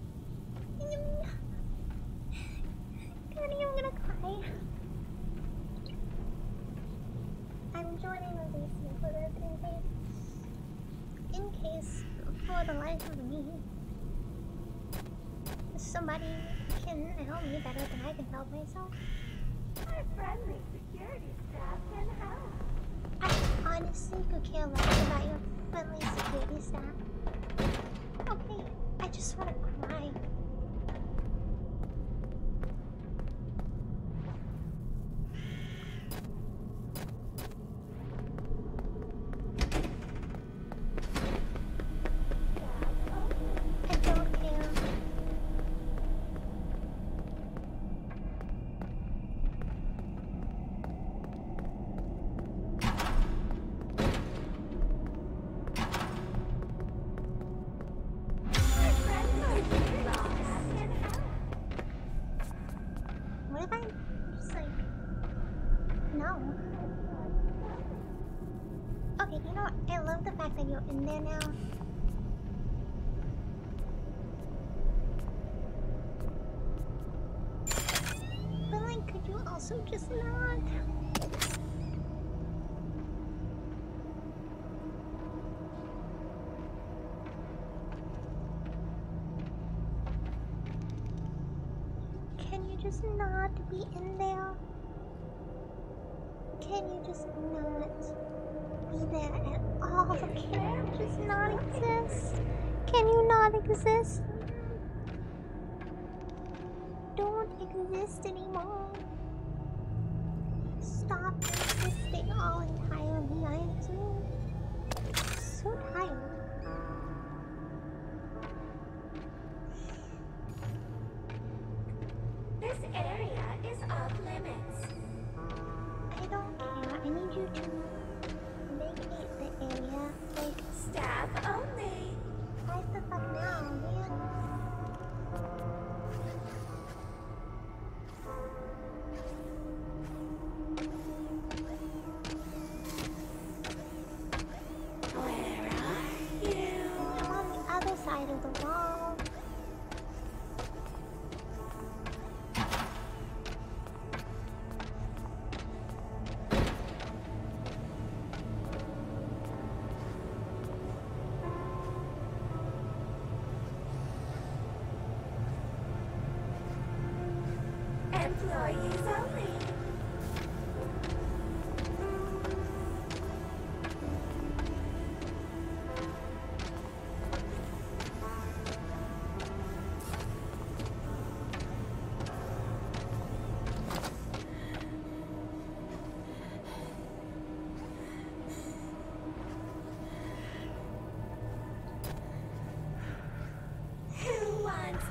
Daddy, I'm gonna cry. I'm joining the V C for this in case, in case, for the life of me, somebody can help me better than I can help myself. Our friendly security staff can help. I honestly could care less about your friendly security staff. Okay, I just want to cry. In there now. But like, could you also just not? Can you just not be in there? Can you just not? There at all. Can you just not exist? Can you not exist? Don't exist anymore. Stop existing all entirely. I am so, so tired. This area is off limits. I don't care. I need you to. Staff only. What the fuck now, man? Where are you? I'm on the other side of the wall.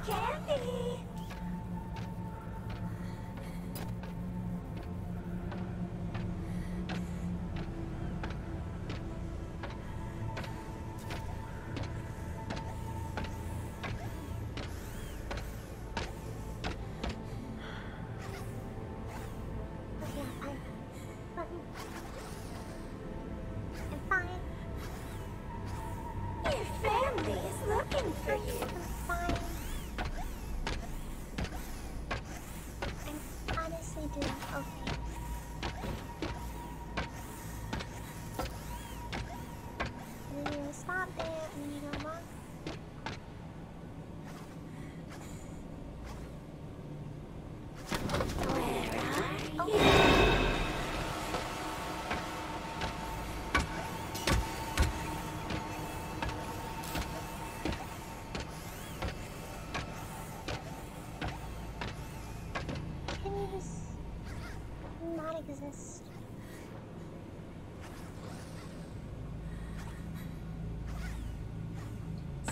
Candy. exist?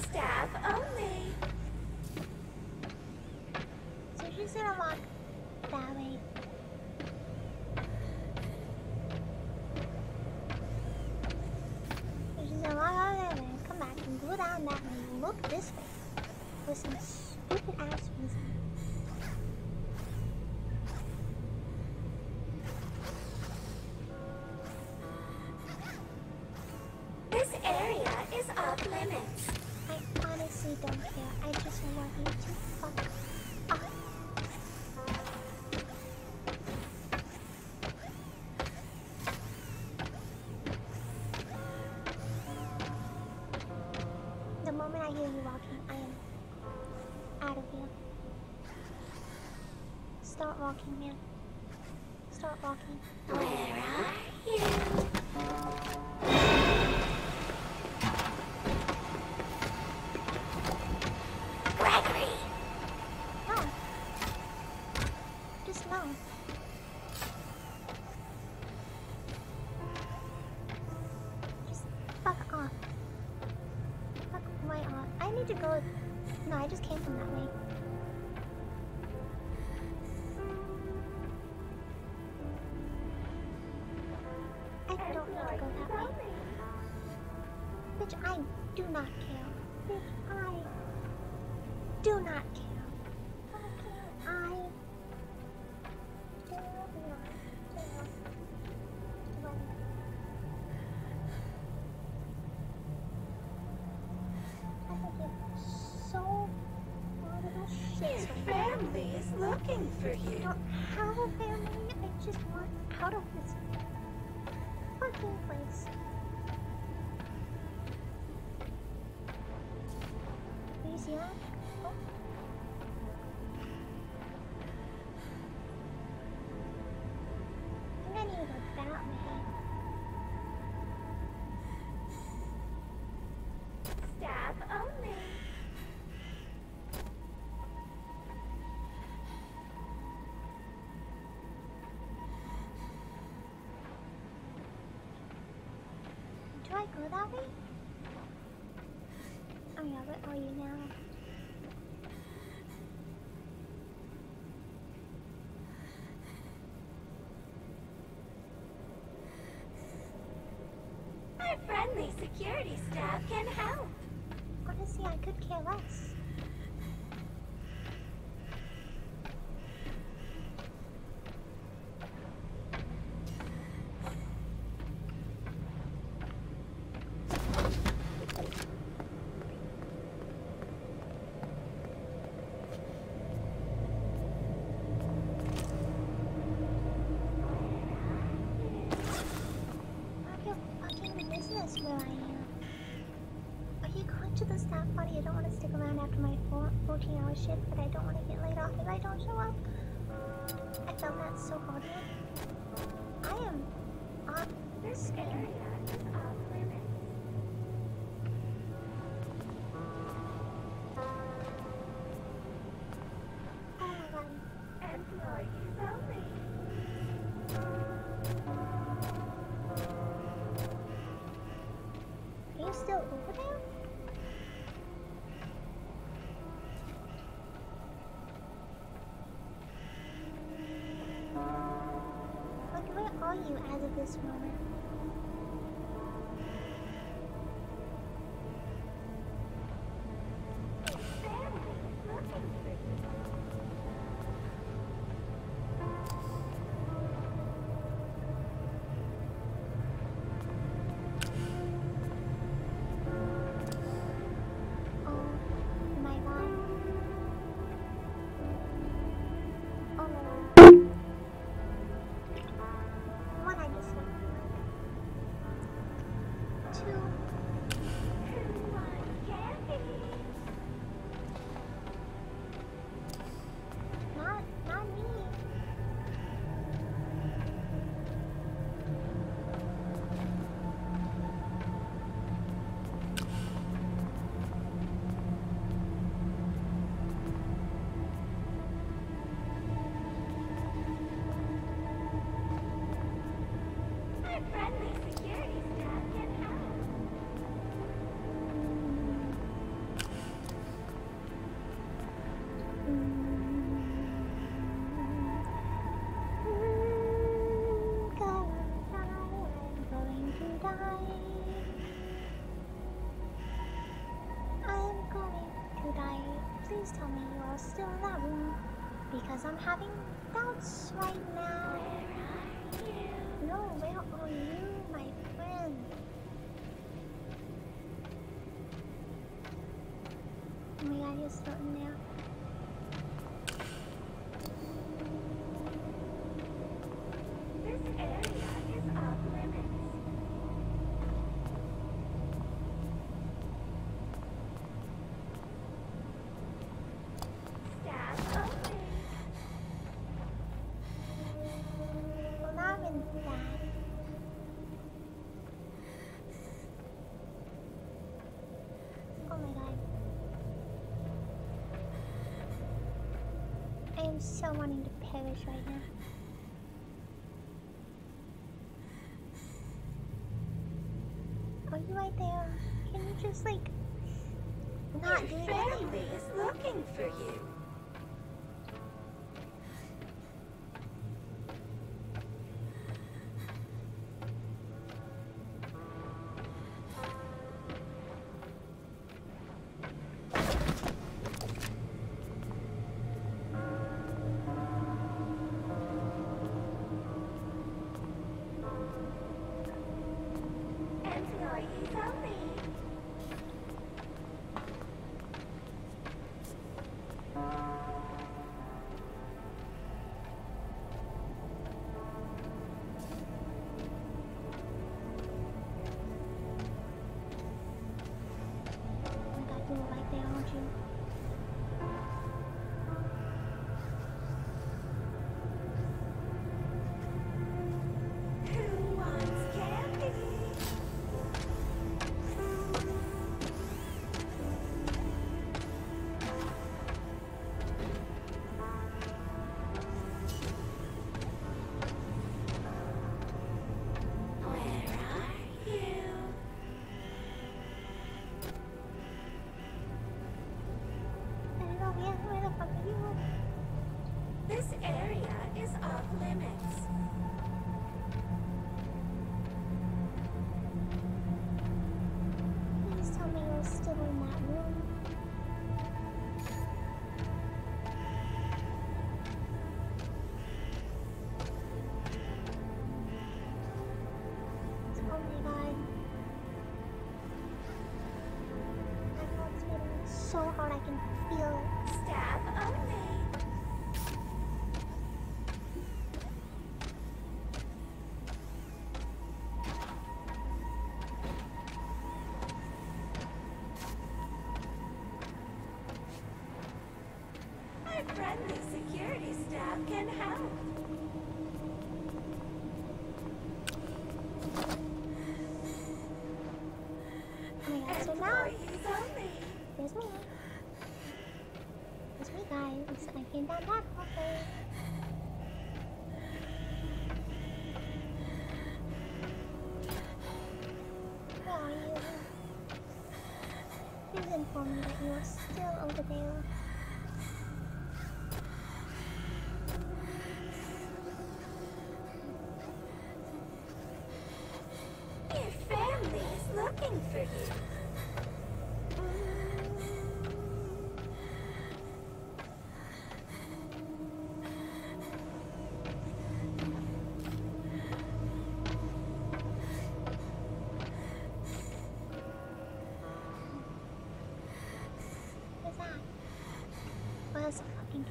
Staff only. So she's gonna lock that way. She's gonna lock out that way and come back and go down that way and look this way. Listen, stupid ass music. Start walking, man. Start walking. Where are you? Gregory! No. Just no. Just fuck off. Fuck my off. I need to go. No, I just came from that way. For you. I don't have a family, I just want out of this fucking place. Do you see that? Oh. I think I need to go that way. Staff only. Go that way? Oh yeah, where are you now? Our friendly security staff can help. Honestly, I could care less. Shit, but I don't want to get laid off if I don't show up. I found that so hard. I am on this area is off limits. Oh my god. Employees only. Are you still over there? You as of this moment. What I just want to know. please tell me you are still in that room, because I'm having doubts right now. No, where are you, my friend? Oh my god, you're still in there. I'm so wanting to perish right now. Are you right there? Can you just like not do that? Your family is looking for you. Friendly security staff can help. Oh my god, so now there's me. There's me, guys. I came down that hallway. Where are you? Please inform me that you are still over there.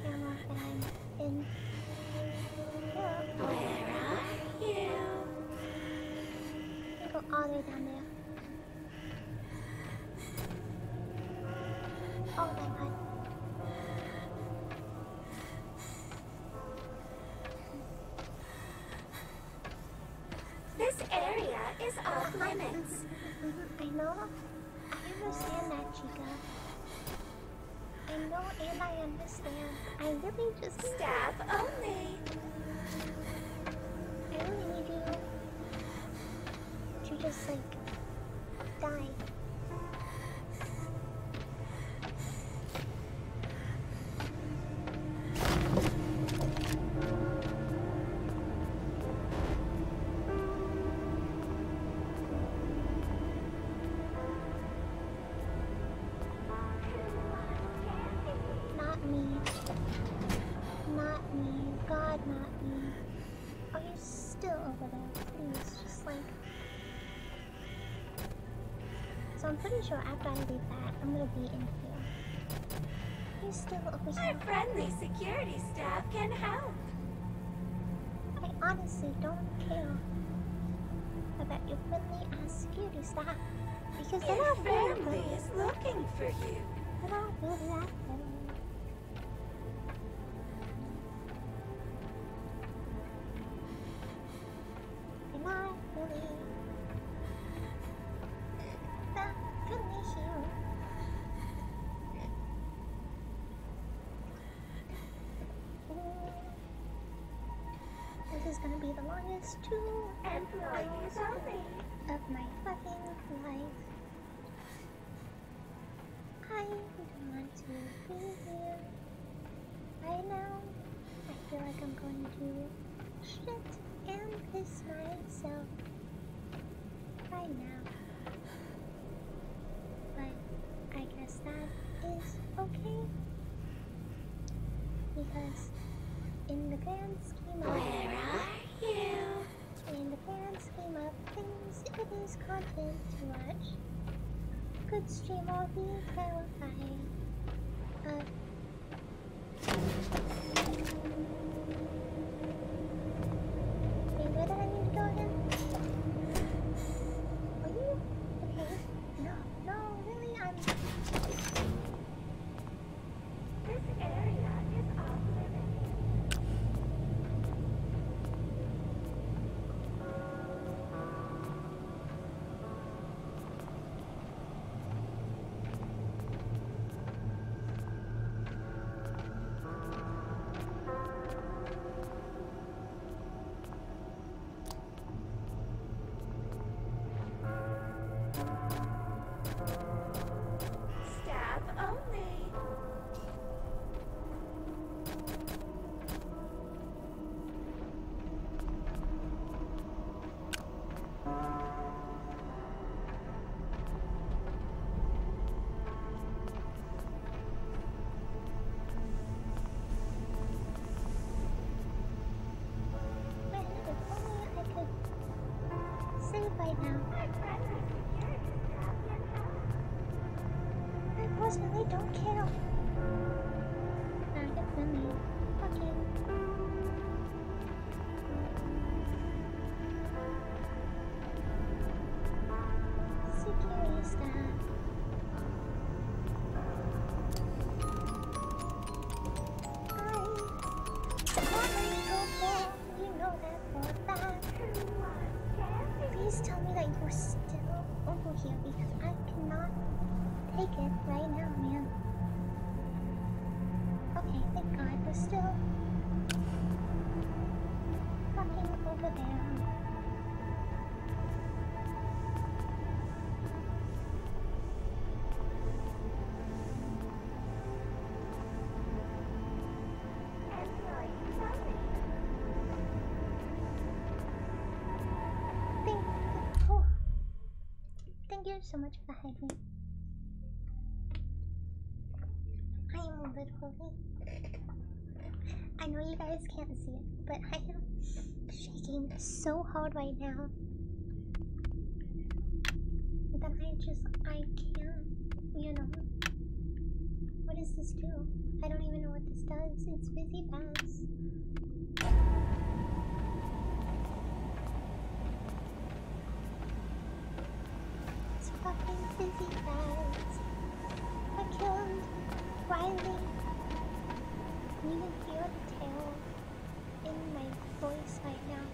Camera that I'm in. Yeah. Where are you? I go all the way down there. Oh my god. This area is off limits. I know. I understand that, Chica. I know and I understand. I really just staff only. I really need you to just like die. not be. Are you still over there? Please, just like. So I'm pretty sure after I leave that, I'm gonna be in here. Are you still over here? Our friendly security staff can help. I honestly don't care about your friendly ass security staff because they're not friendly. Your family is looking for you. They're not really that friendly. Two and hours of my fucking life. I don't want to be here right now. I feel like I'm going to shit and piss myself right now. But I guess that is okay because in the grand scheme of where are you? In the grand scheme of things, it is content to watch. Could stream all being terrifying. Uh, wait, where did I need to go again? Are you okay? No, no, really, I'm. This area is off limits. Don't kill. Not for me. Fuck you. Security staff. Hi. Whatever you go for, you know that for a fact. Please tell me that you're still over here because I cannot take it right now, man. Okay, thank God we're still fucking over there. Thank, oh. Thank you so much for having me. I know you guys can't see it, but I am shaking so hard right now that I just, I can't, you know. What does this do? I don't even know what this does. It's Fizzy Faz. It's fucking Fizzy Faz. I killed Riley. You can hear the tail in my voice right now.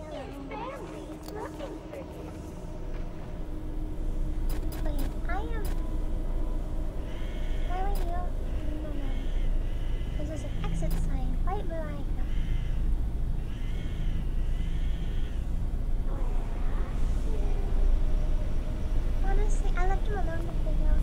Yeah, your family is looking for you. Wait, I am. Why are you? No, no. Because there's an exit sign right where I am. Honestly, I left him alone to figure out.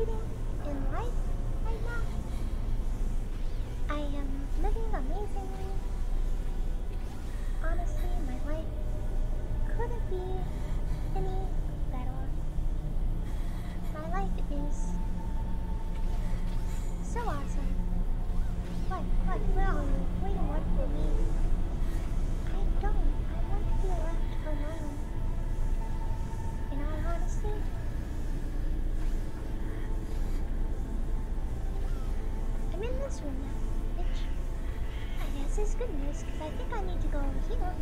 freedom in life right now. I am living amazingly. Honestly, my life couldn't be any better. My life is so awesome. What, what, where are you? Wait, what for me? I don't, I want to be left alone. In all honesty, I'm in this room now, which I guess is good news, because I think I need to go over here.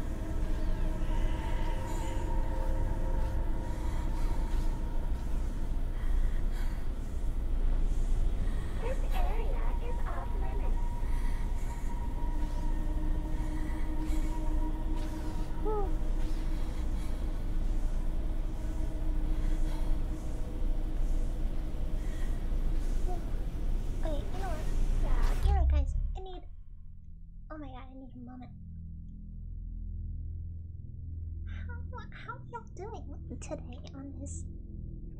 Today on this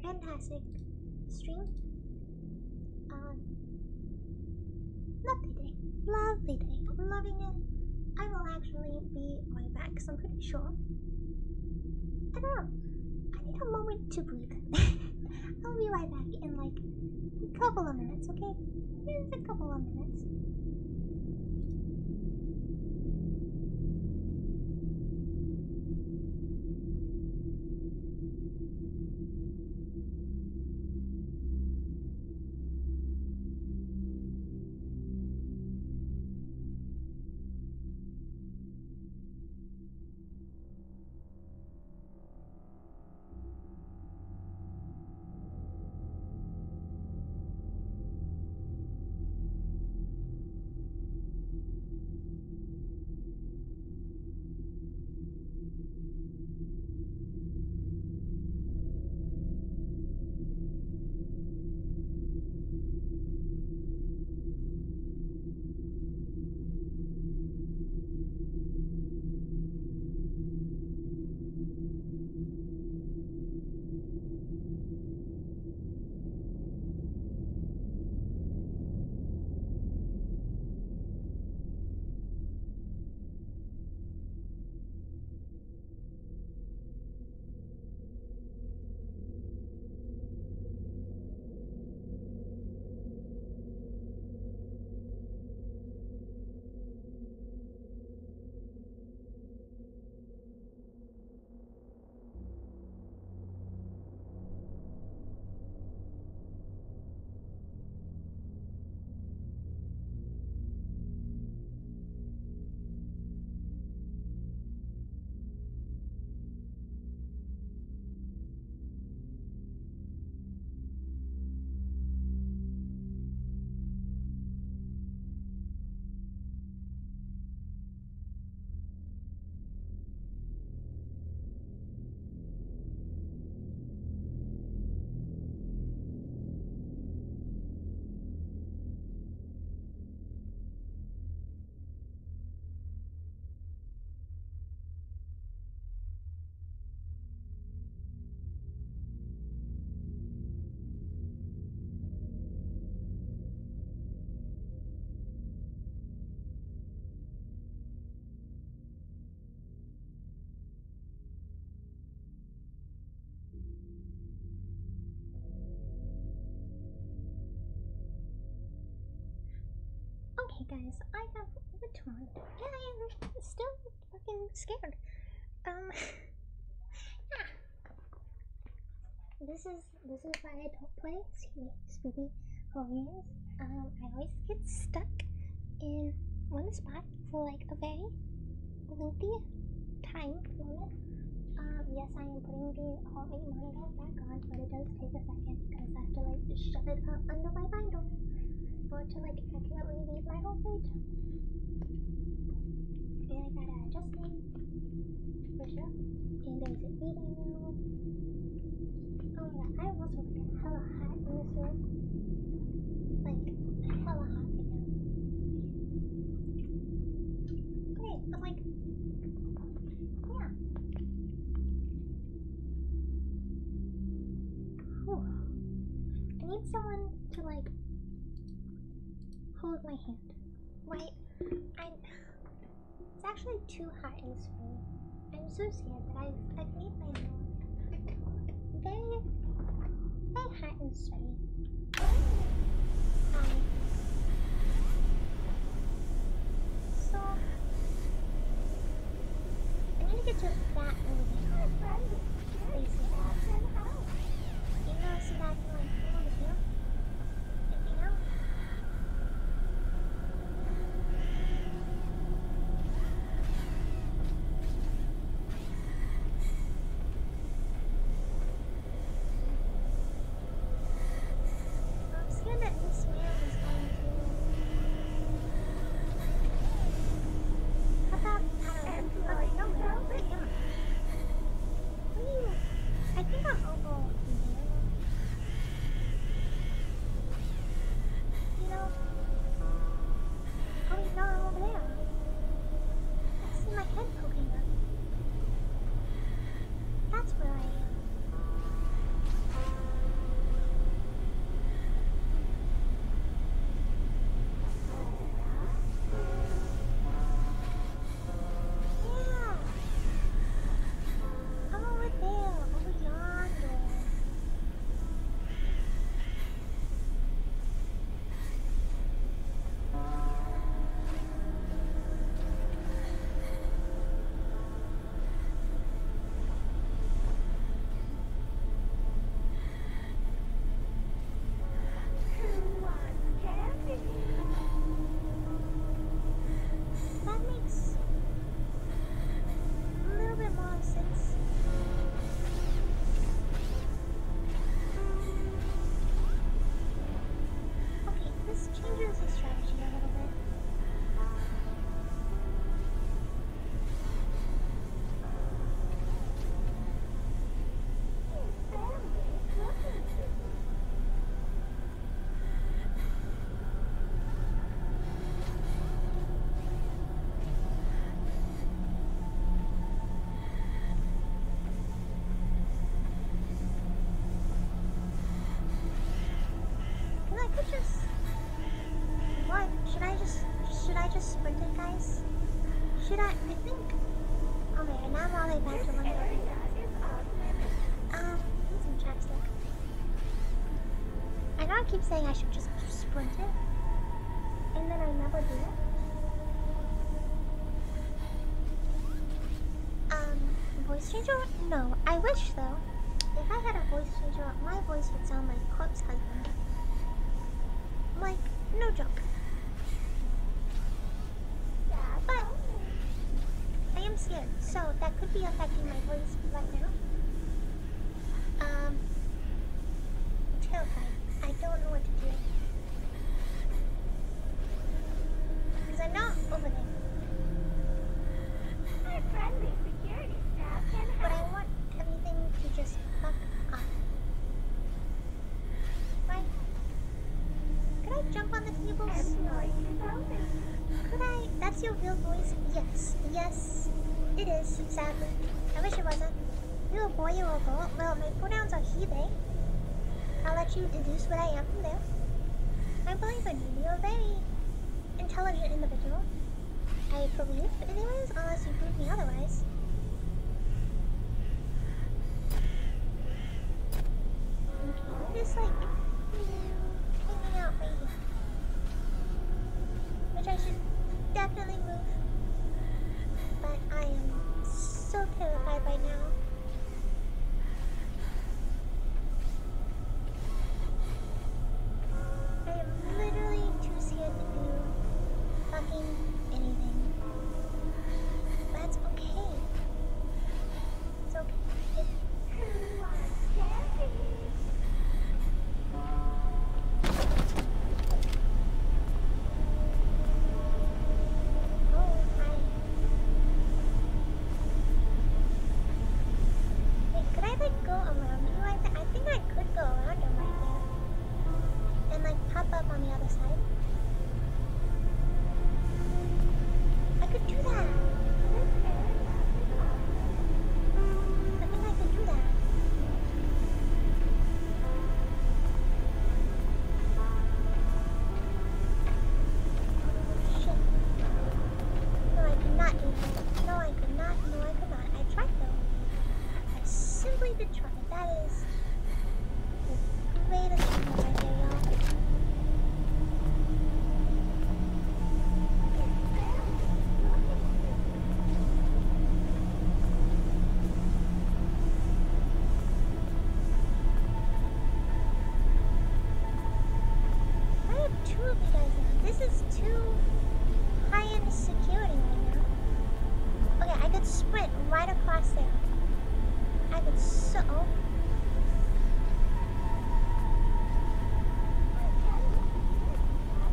fantastic stream. Um, lovely day, lovely day, I'm loving it. I will actually be right back because I'm pretty sure. I don't know, I need a moment to breathe. I'll be right back in like a couple of minutes, okay? Just a couple of minutes. Okay guys, I have returned, and I am still fucking scared. Um, yeah. This is, this is why I don't play spooky horror games. Um, I always get stuck in one spot for like a very lengthy time moment. Um, yes, I am putting the horror monitor back on, but it does take a second, because I have to like shut it up under my Bible. Or to like accurately read my whole page. Then I gotta adjust it for sure. And there's a reading now. Oh yeah, I was looking hella hot in this room. Like hella hot right now. Okay, but like yeah. Whew. I need someone to like hold my hand. Right? I'm it's actually too hot in this room. I'm so sad that I've I've made my room very very hot and sweaty. Um so I'm gonna get to that movie. Keep saying I should just sprint it, and then I never do it. Um, voice changer? No, I wish though. If I had a voice changer, my voice would sound like Corpse Husband. Like, no joke. But I am scared, so that could be affecting my voice right now. Um, I'm terrified. I don't know what to do. Because I'm not over there. Our friendly security staff can help. But I want everything to just fuck up. Right? Could I jump on the tables? Could I? That's your real voice? Yes. Yes, it is, sadly. I wish it wasn't. You're a boy, you're a girl. Well, my pronouns are he, they. I'll let you deduce what I am from there. I believe in you. You're a very intelligent individual. I believe, but anyways, unless you prove me otherwise. Okay, just like hanging out right here. Which I should definitely move. But I am so terrified right now. Fucking anything. That's okay. really good try. That is the greatest one right there, y'all. I have two of you guys now. This is too high-end security right now. Okay, I could sprint right across there. I could so...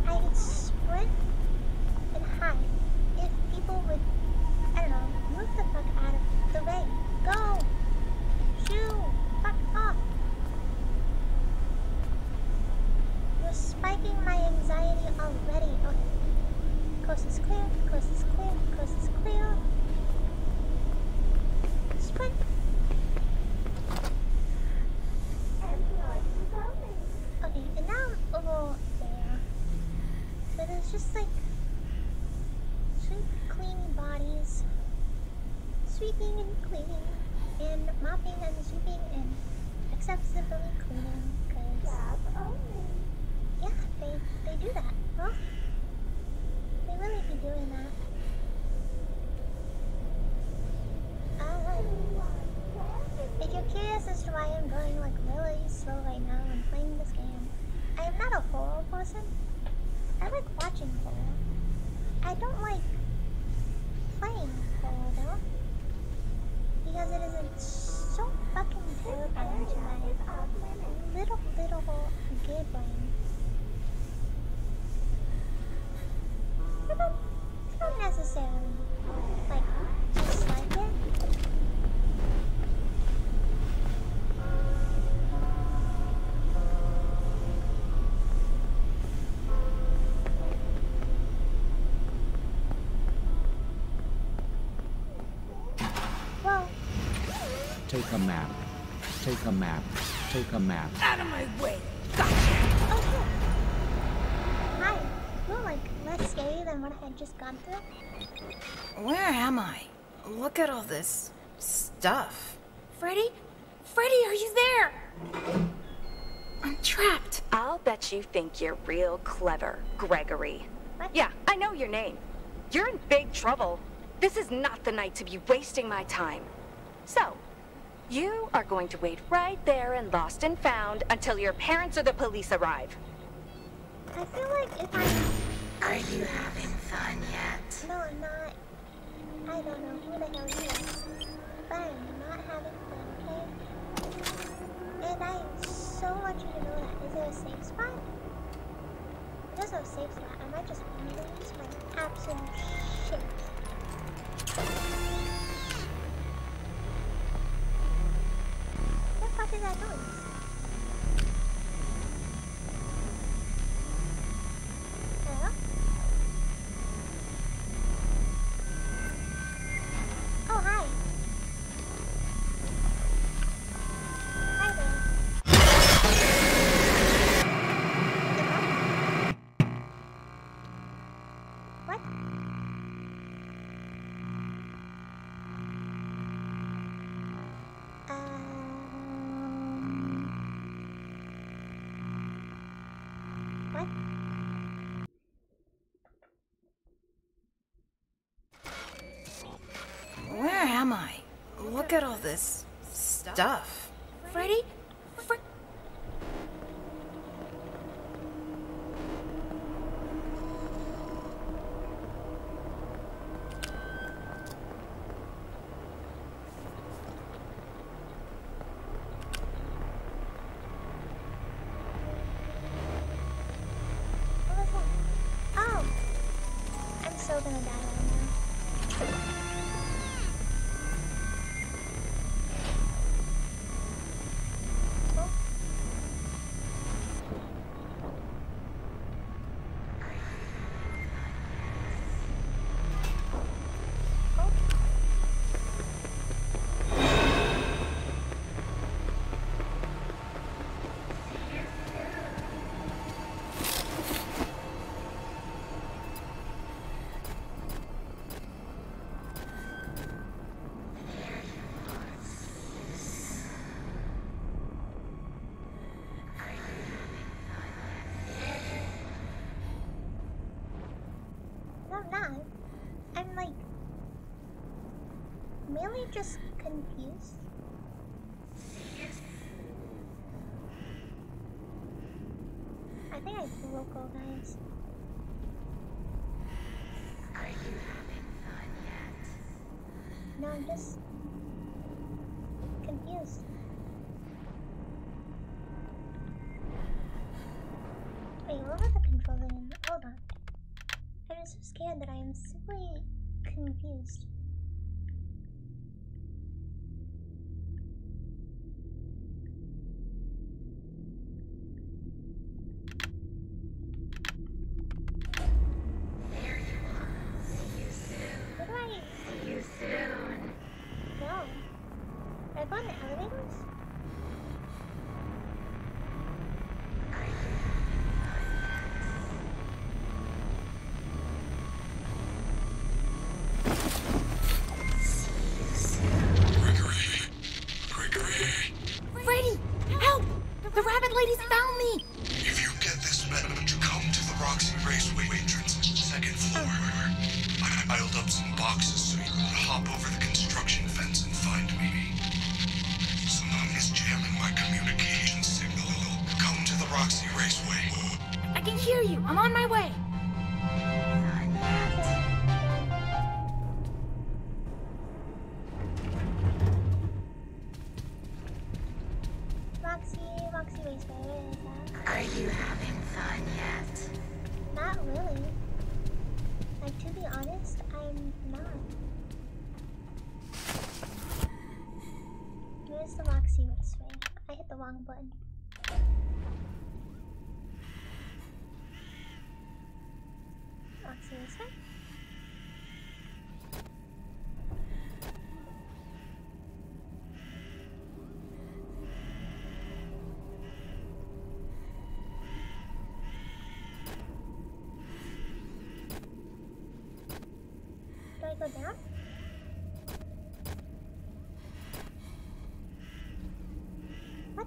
I could sprint and hide if people would, I don't know, move the fuck out of the way. Go! Shoo! Fuck off! You're spiking my anxiety already. Okay. Coast is clear, coast is clear, coast is clear. Sprint! And now I'm over there, but there's just like sweep, clean bodies, sweeping and cleaning, and mopping and sweeping and acceptably cleaning, because, yeah, they, they do that, huh? They really be doing that. Alright. If you're curious as to why I'm going like really slow right now and playing this game, I am not a horror person. I like watching horror. I don't like playing horror though, because it is so fucking terrifying to my little, little gay brain. I don't, I don't necessarily like dislike it. Take a map. Take a map. Take a map. Out of my way! Gotcha! Okay. Hi. You're like less scary than what I had just gone through. Where am I? Look at all this stuff. Freddy? Freddy, are you there? I'm trapped. I'll bet you think you're real clever, Gregory. What? Yeah, I know your name. You're in big trouble. This is not the night to be wasting my time. So, you are going to wait right there and lost and found until your parents or the police arrive. I feel like if I... Are you having fun yet? No, I'm not. I don't know who the hell you are, but I'm not having fun, okay? And I so want you to know that. Is there a safe spot? There's no safe spot. I might just lose my absolute shit. What the fuck is that noise? Hello? Oh, hi. Hi there. What? Uh... Look at all this stuff. Freddy? Fre what was that? Oh! I'm so gonna die right now. we just confused? I think I can local, guys. Are you having fun yet? No, I'm just confused. Wait, what was the controller in? Hold on. I'm so scared that I am simply confused. Go down? What?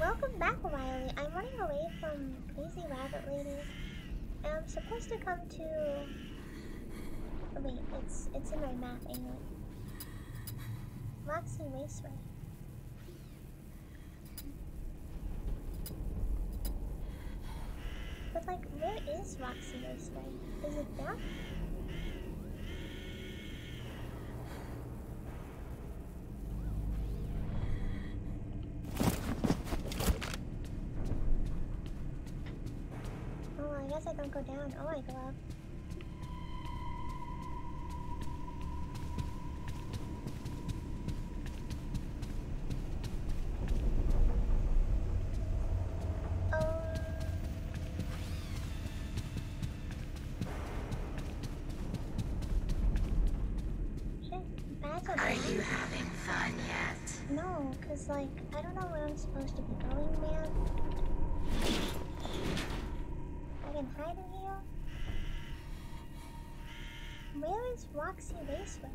Welcome back, Riley. I'm running away from Crazy Rabbit Lady. And I'm supposed to come to... Oh, wait, it's it's in my map anyway. Roxy Raceway. But like, where is Roxy Raceway? Is it down? Go down. Oh, I go up. Oh. Are you having fun yet? No, cause like I don't know where I'm supposed to be going, man. Hiding here? Where is Roxy Raceway?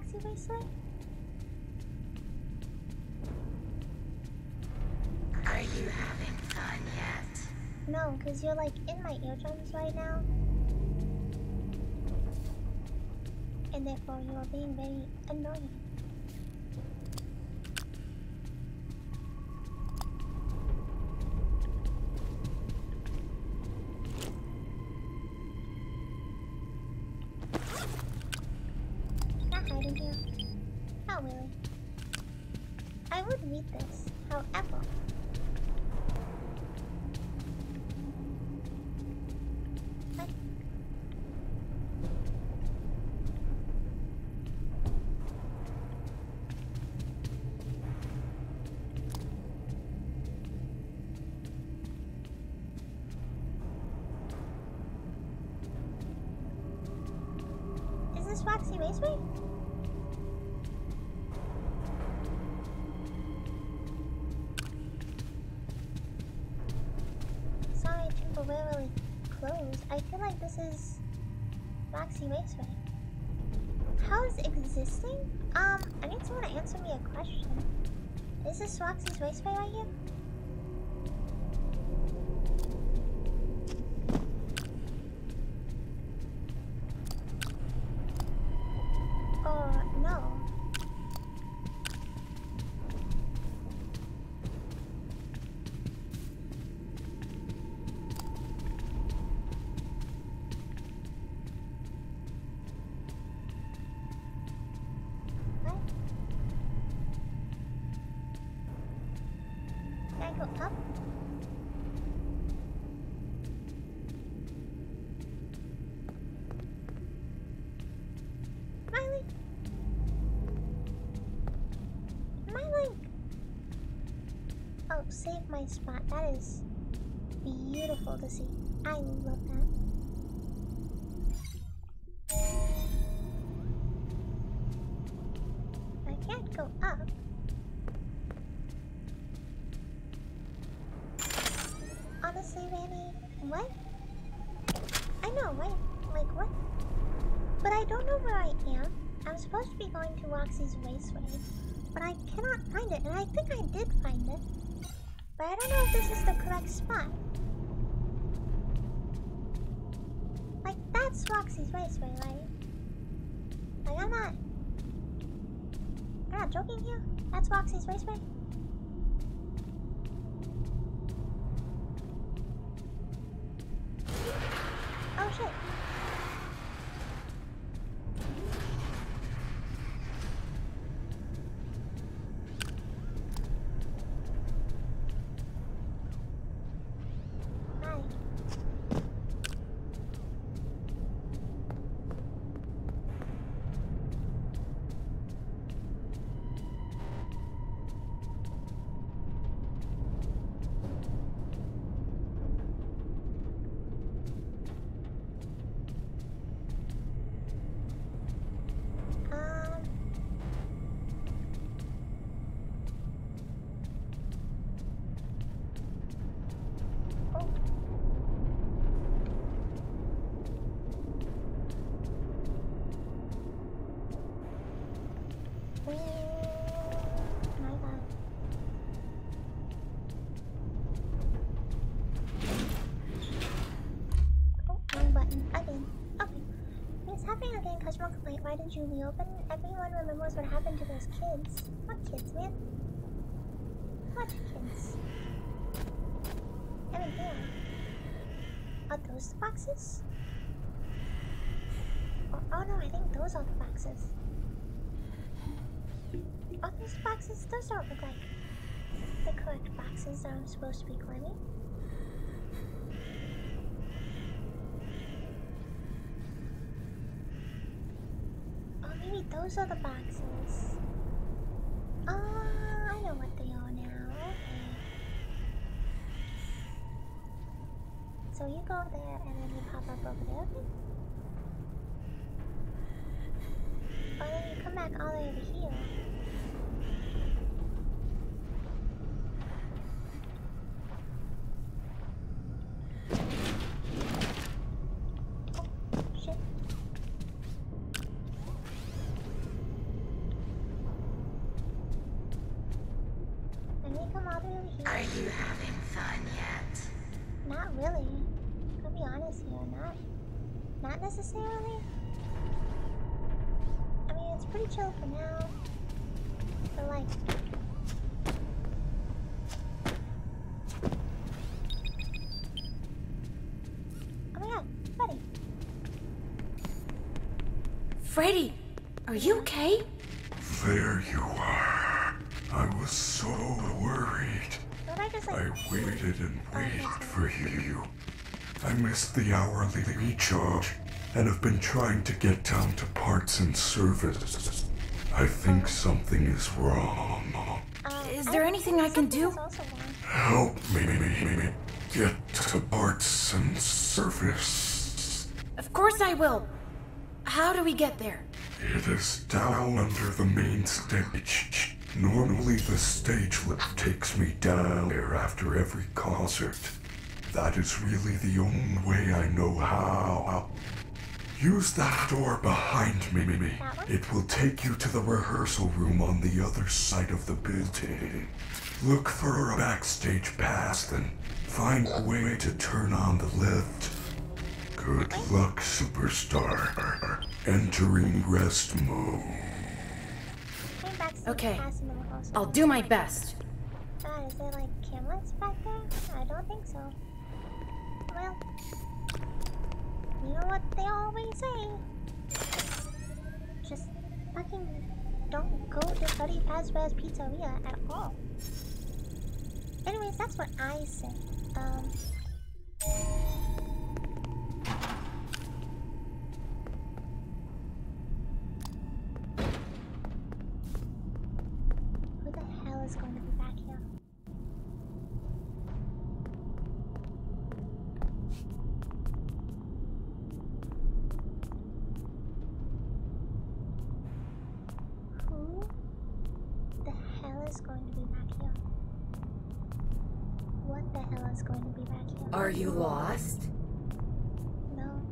Roxy Raceway? Are you having fun yet? No, because you're like in my eardrums right now. And therefore you are being very annoying. Roxy Raceway? Sorry, temporarily closed. I feel like this is Roxy Raceway. How is it existing? Um, I need someone to answer me a question. Is this Roxy's Raceway right here? Save my spot. That is beautiful to see. I love that. I can't go up. Honestly, Randy, what? I know, right? Like what? But I don't know where I am. I'm supposed to be going to Roxy's Raceway, but I cannot find it, and I think I did find it. But I don't know if this is the correct spot. Like, that's Roxy's Raceway, right? Like, I'm not... I'm not joking here. That's Roxy's Raceway. Oh, shit. Why did you reopen? Everyone remembers what happened to those kids. What kids, man? What kids? I mean, damn. Are those the boxes? Oh, oh no, I think those are the boxes. Are those boxes? Those don't look like the correct boxes that I'm supposed to be climbing. Maybe those are the boxes. Ah, uh, I know what they are now. Okay. So you go there and then you pop up over there, okay? Or then you come back all the way over here. Freddy, are you okay? There you are. I was so worried. But I, just, like, I waited and waited oh, for you. I missed the hourly recharge and have been trying to get down to parts and service. I think oh. something is wrong. Uh, is there I anything I can do? Help me, me, me, me get to parts and service. Of course I will. How do we get there? It is down under the main stage. Normally the stage lift takes me down there after every concert. That is really the only way I know how. Use that door behind me. It will take you to the rehearsal room on the other side of the building. Look for a backstage pass and find a way to turn on the lift. Good luck, superstar. Entering rest mode. Okay, I'll do my best. Uh, is there like cameras back there? I don't think so. Well, you know what they always say. Just fucking don't go to Freddy Fazbear's Pizzeria at all. Anyways, that's what I say. Um. Who the hell is going to be back here? Are you lost? No.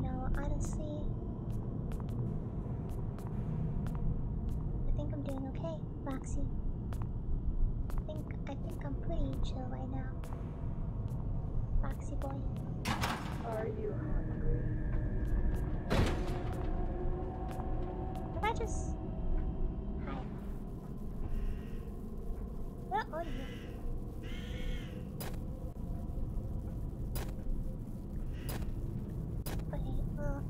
No, honestly, I think I'm doing okay, Roxy. I think I think I'm pretty chill right now, Roxy boy. Are you hungry? If I just. Where are you? Okay, well...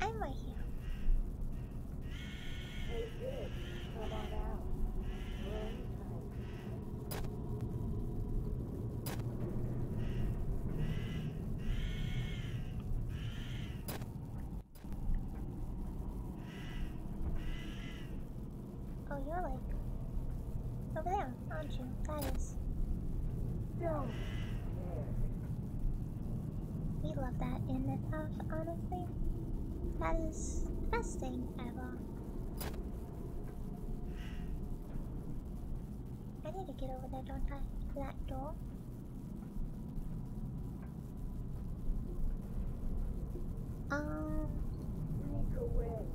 I'm right here. Hey, good. Come on out. We're You're like over there, aren't you? That is. No. We love that in this house, honestly. That is the best thing ever. I need to get over there, don't I? To that door. Um. Make a way.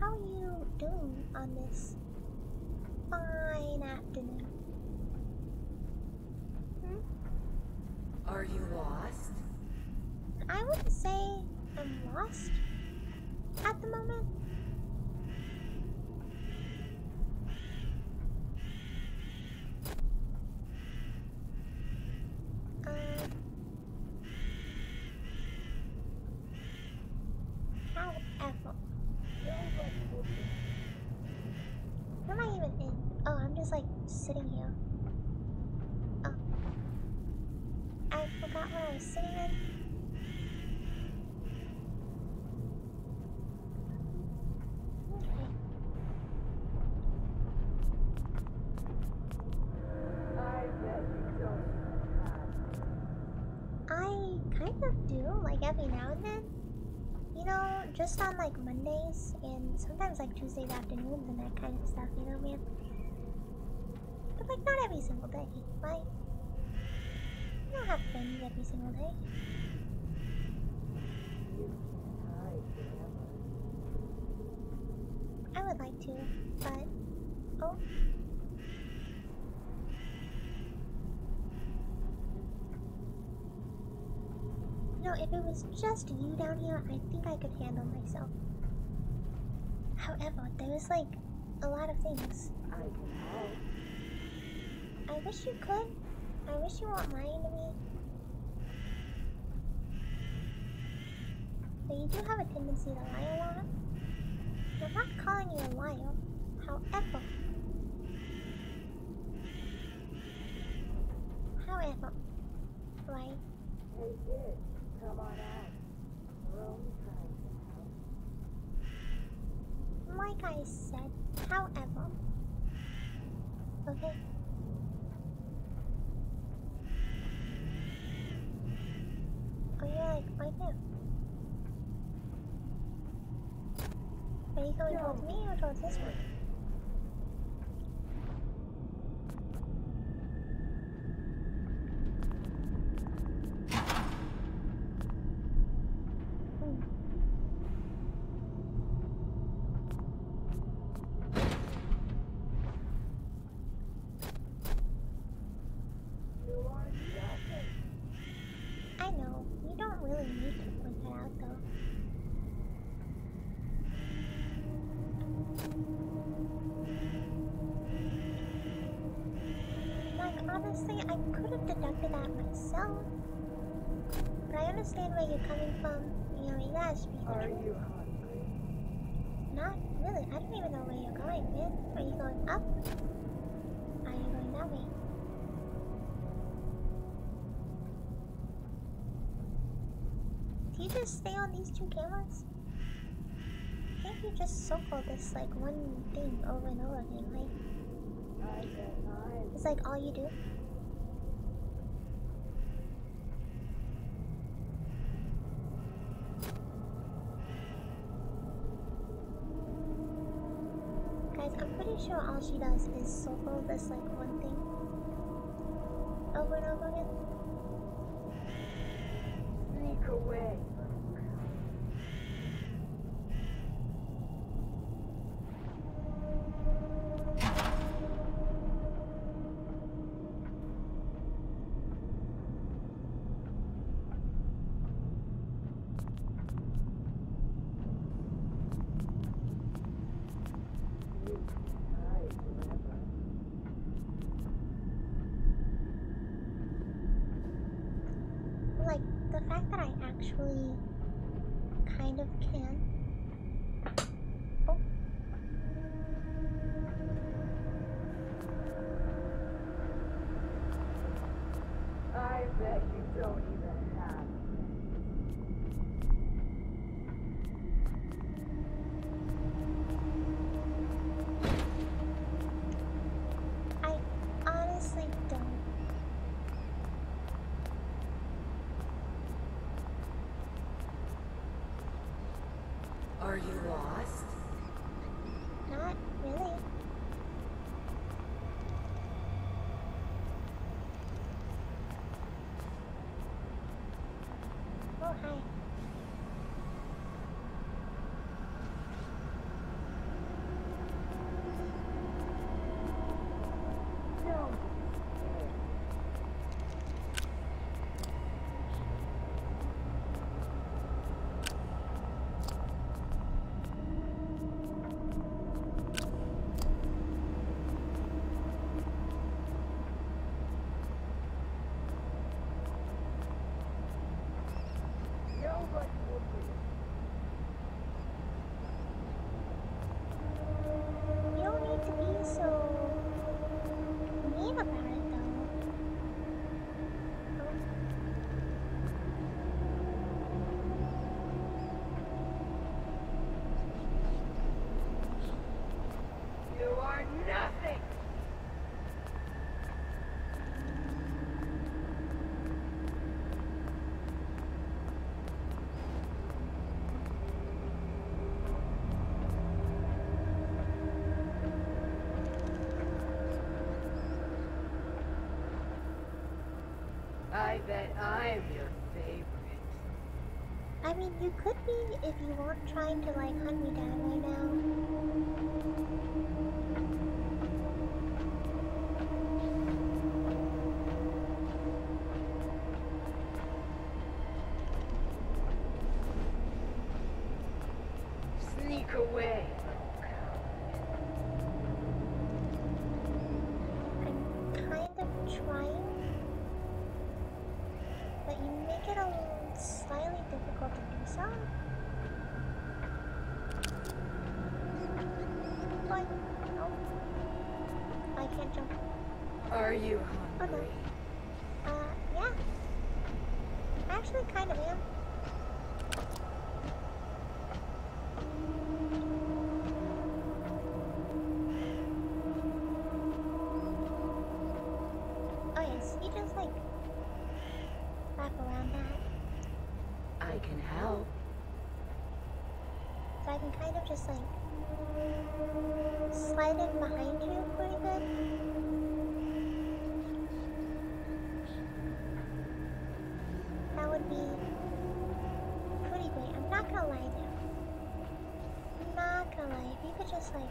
How are you doing on this fine afternoon? Hmm? Are you lost? I wouldn't say I'm lost at the moment. Every now and then, you know, just on like Mondays and sometimes like Tuesdays afternoons and that kind of stuff, you know, man. But like not every single day, right? You don't have friends every single day. I would like to, but oh. No, if it was just you down here, I think I could handle myself. However, there was like a lot of things. I can help. I wish you could. I wish you weren't lying to me. But you do have a tendency to lie a lot. I'm not calling you a liar. However. However. way. Hey, kid, come on out. We're only trying to help. Like I said, however. Okay. Oh, you're like right there. Are you going towards me or towards this one? Stay on these two cameras? I think you just circle this like one thing over and over again, right? It's like all you do. Guys, I'm pretty sure all she does is circle this like one thing over and over again. Sneak away. Actually, kind of can. Oh. I bet you don't even have me. I honestly don't. Are you lost? Not really. Oh, hi. I bet I'm your favorite. I mean, you could be if you weren't trying to like hunt me down right now. Sneak away. I'm kind of trying. Make it a slightly difficult to do so. But no, I can't jump. Are you hungry? Oh no. Uh, yeah. actually kind of am. Oh yes, you just like wrap around that. I can help. So I can kind of just like slide in behind you pretty good. Be pretty great. I'm not gonna lie though. I'm not gonna lie. If you could just like.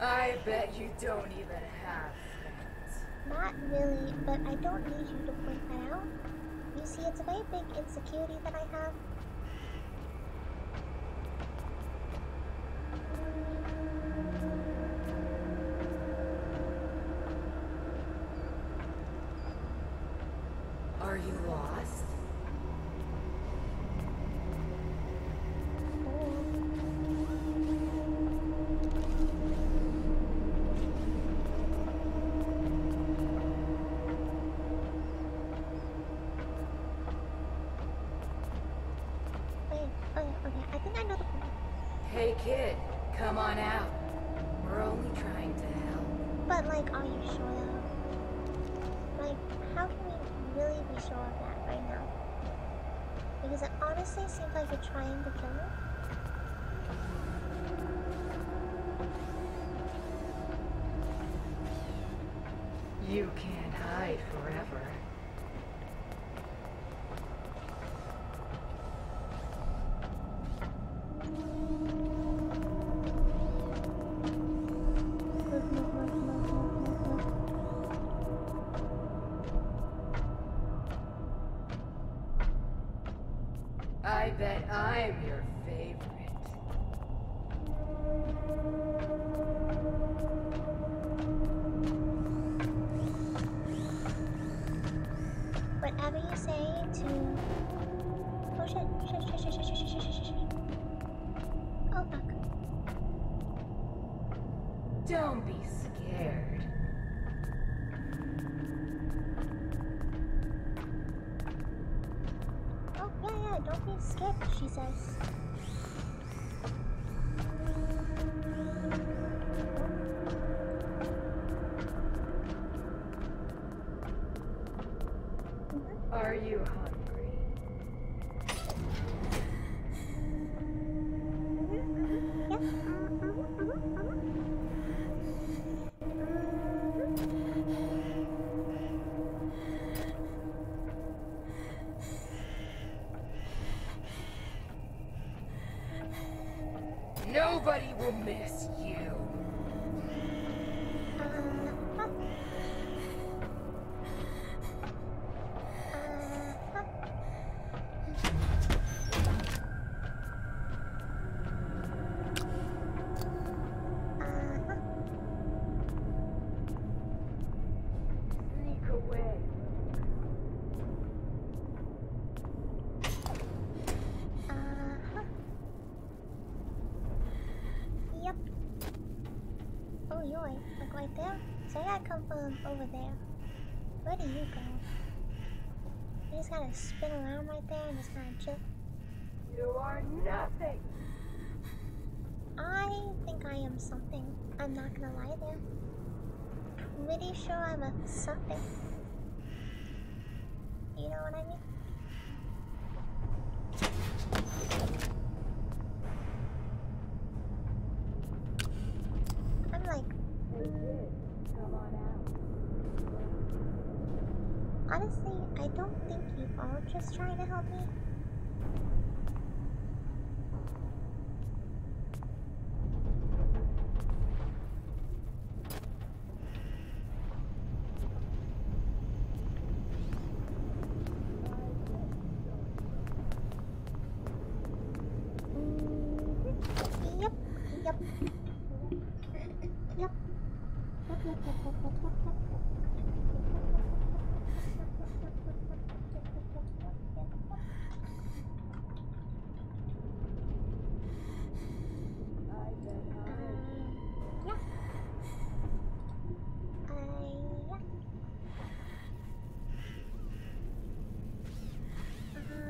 I bet you don't even have friends. Not really, but I don't need you to point that out. You see, it's a very big insecurity that I have. Are you lost? You can't hide forever. I bet I'm your favorite. Are you hungry? Nobody will miss you. Over there. Where do you go? You just gotta spin around right there and just kinda chill. You are nothing! I think I am something. I'm not gonna lie there. Pretty sure I'm a something. You know what I mean? Honestly, I don't think you are just trying to help me. Uh-huh.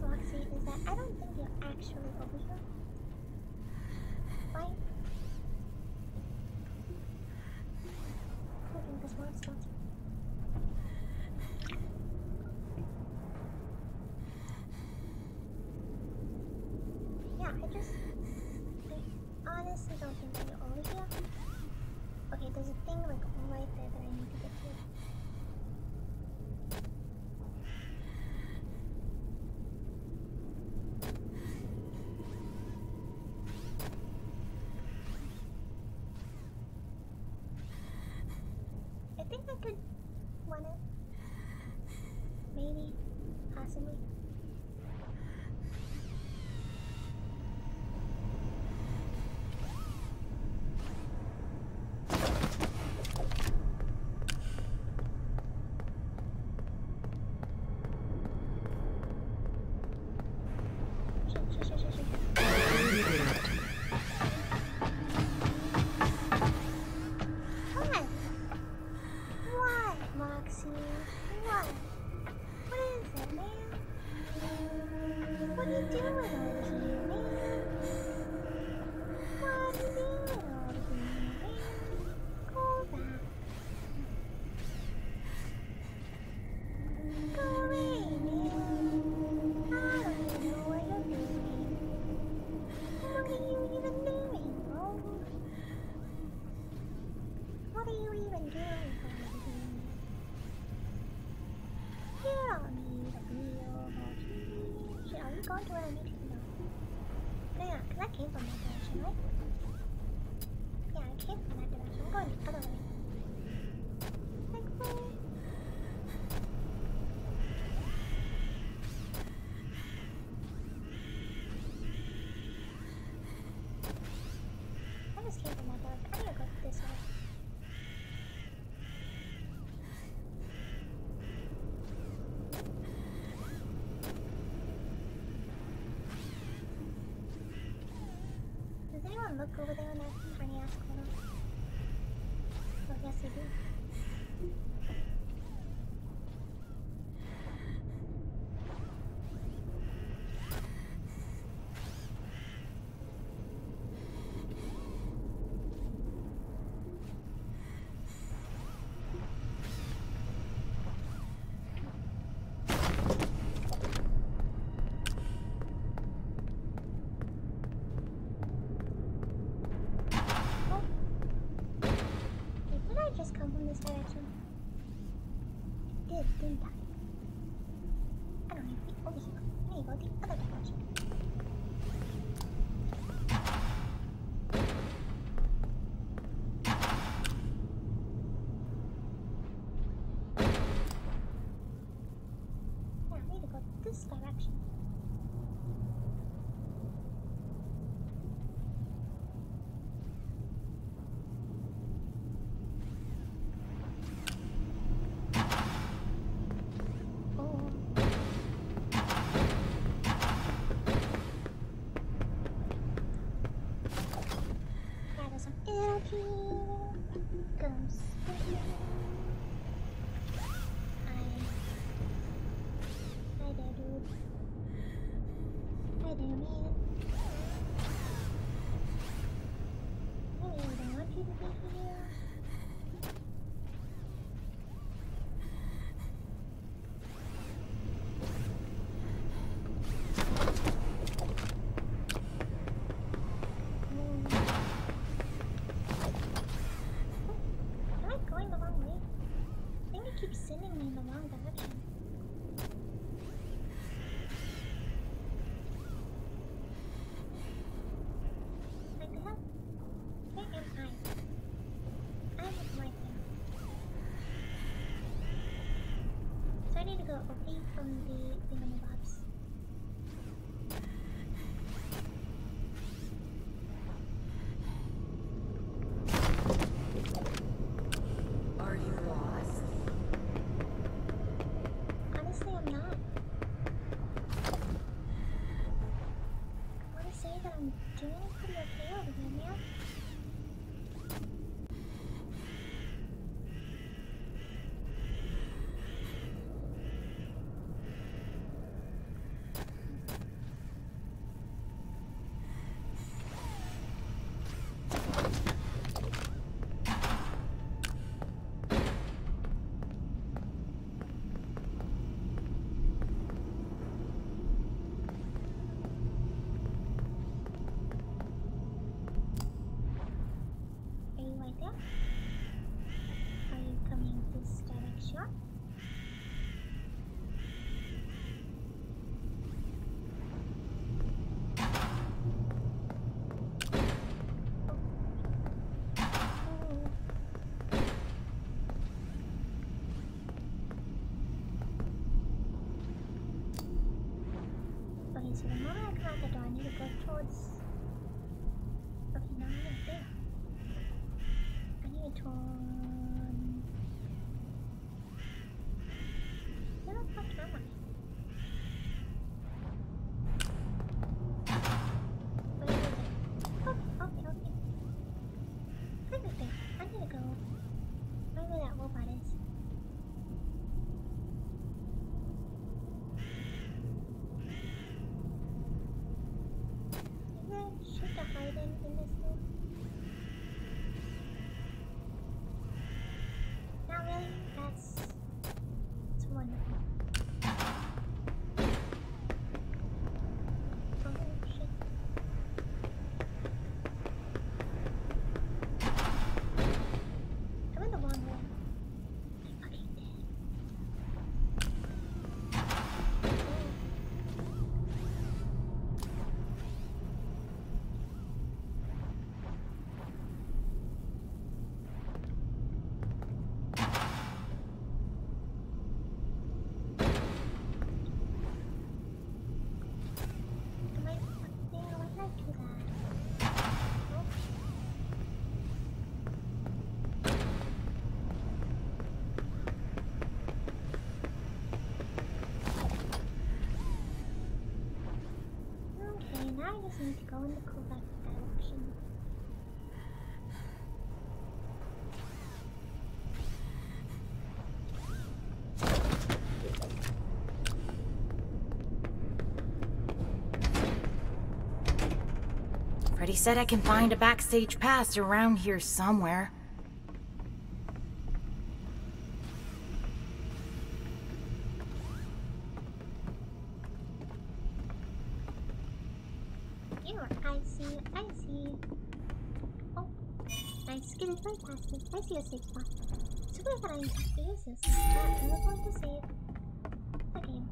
Roxy, is that I don't think you're actually over here. Right? Looking at this monster. Yeah, I just... I honestly don't think that you're over here. Okay, there's a thing like right there that I need to get to. Look over there and that funny ass corner. Oh, yes, we do. Direction. I thing from the thingamabobs. Are you lost? Honestly, I'm not. I want to say that I'm doing pretty okay over here, man. So the moment I come out the door, I need to go towards... Okay, now I'm not there. I need to turn... Where the fuck am I? Wait, wait, wait. Oh, okay, okay. I'm right there. I need to go... I don't know where that robot is. I just need to go in the correct direction. Freddy said I can find a backstage pass around here somewhere. I see a safe spot. So we're going to use this safe spot and we're going to save the game.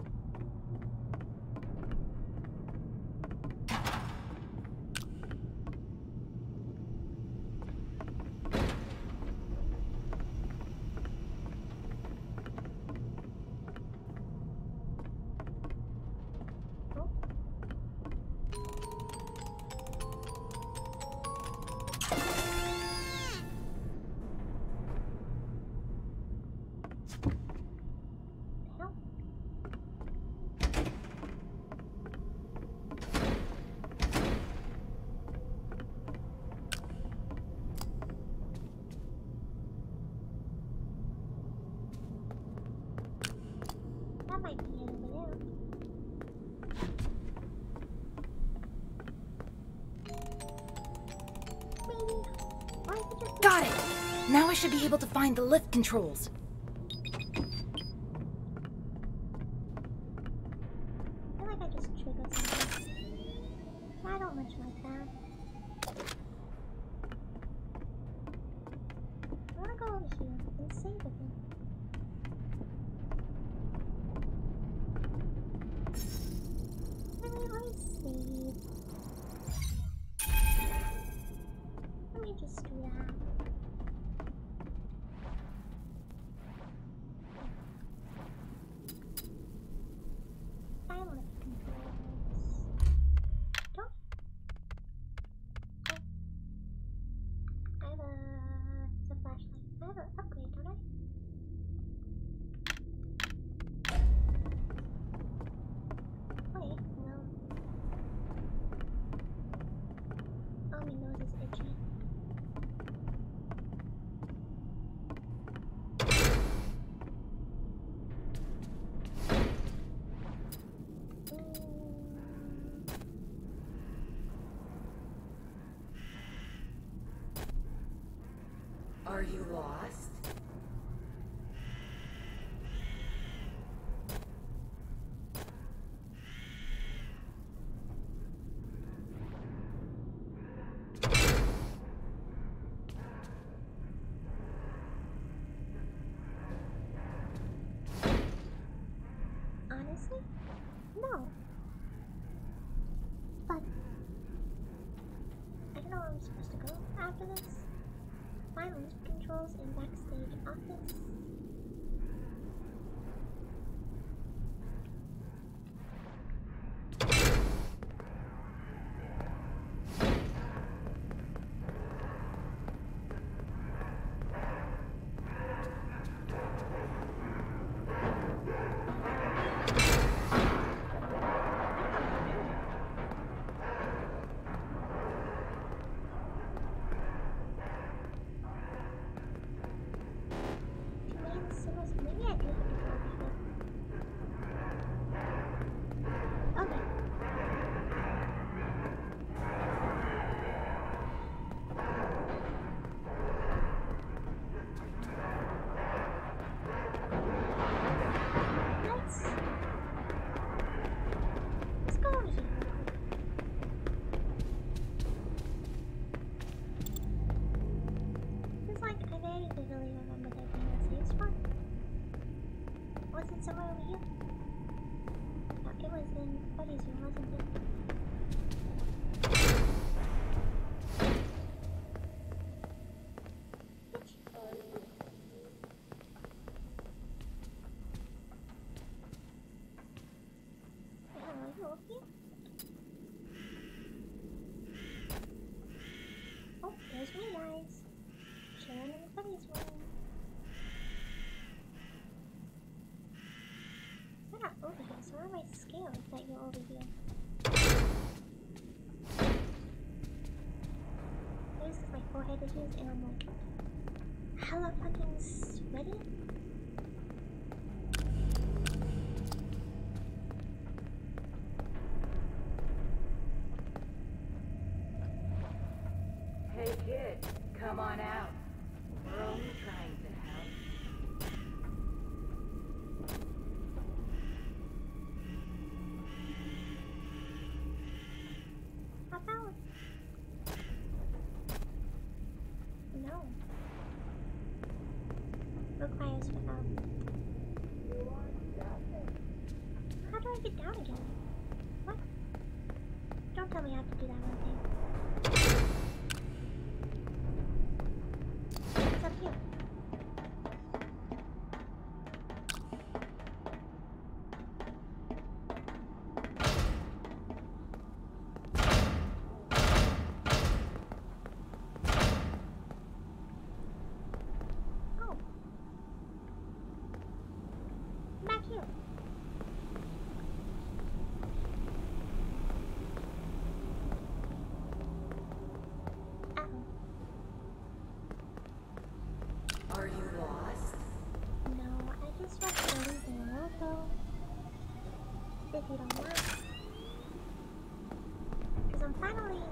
Got it! Now I should be able to find the lift controls. I feel like I just triggered something. I don't much like that. I wanna go over here and save everything. Are you lost? Honestly, no. But I don't know where I'm supposed to go after this. Violence controls in backstage office. There's me, guys. Chilling in the funnies room. We're not over here, so where are my scales that you're over here? I use my forehead issues and I'm like, hella fucking sweaty. Come on out. We're only trying to help. Pop out. No. Requires without. How do I get down again? What? Don't tell me I have to do that one thing. If you don't mind. Because I'm finally...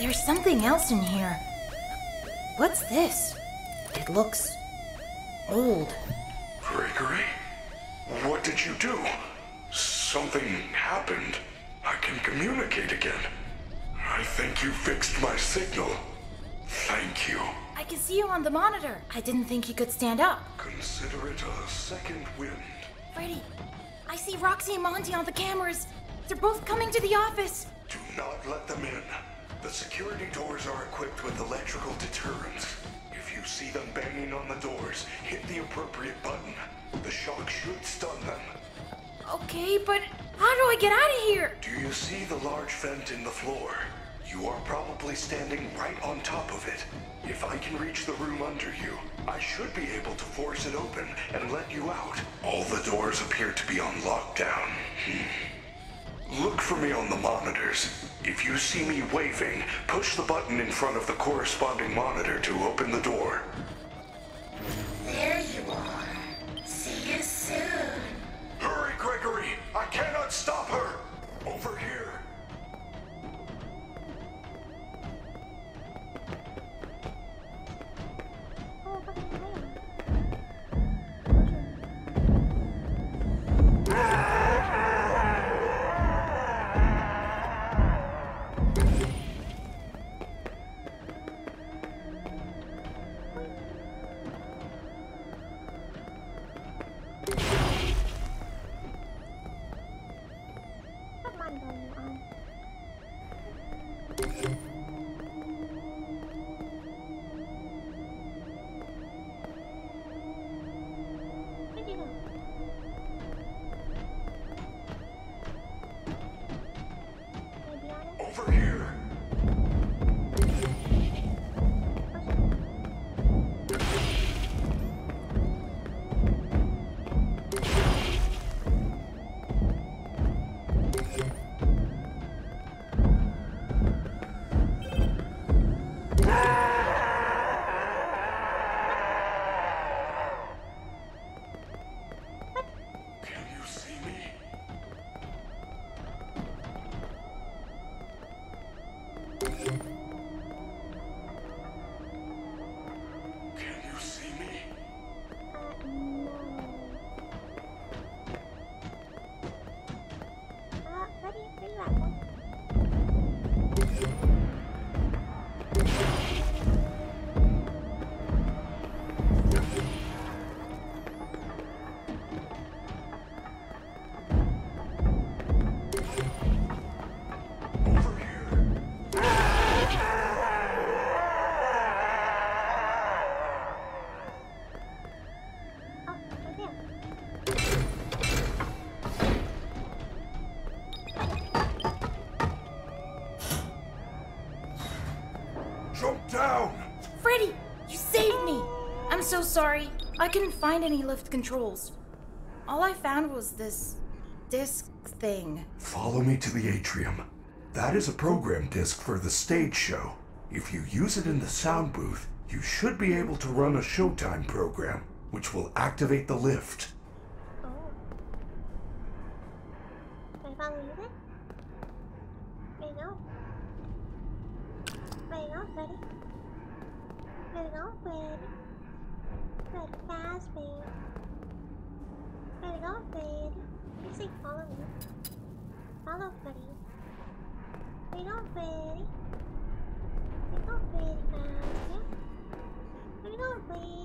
There's something else in here. What's this? It looks... old. Gregory? What did you do? Something happened. I can communicate again. I think you fixed my signal. Thank you. I can see you on the monitor. I didn't think you could stand up. Consider it a second wind. Freddy, I see Roxy and Monty on the cameras. They're both coming to the office. Do not let them in. The security doors are equipped with electrical deterrents. If you see them banging on the doors, hit the appropriate button. The shock should stun them. Okay, but how do I get out of here? Do you see the large vent in the floor? You are probably standing right on top of it. If I can reach the room under you, I should be able to force it open and let you out. All the doors appear to be on lockdown. Hmm. Look for me on the monitors. If you see me waving, push the button in front of the corresponding monitor to open the door. There you are. See you soon. Hurry, Gregory! I cannot stop her! Over here! sorry. I couldn't find any lift controls. All I found was this disc thing. Follow me to the atrium. That is a program disc for the stage show. If you use it in the sound booth, you should be able to run a showtime program, which will activate the lift. Oh. Can I follow you there? There you go. There you go, Freddy. There you go, Freddy. Freddy Fazbear. There you go, Freddy. You say follow me. Follow Freddy. There you go, Freddy. There you go, Freddy Fazbear. There you go, Freddy.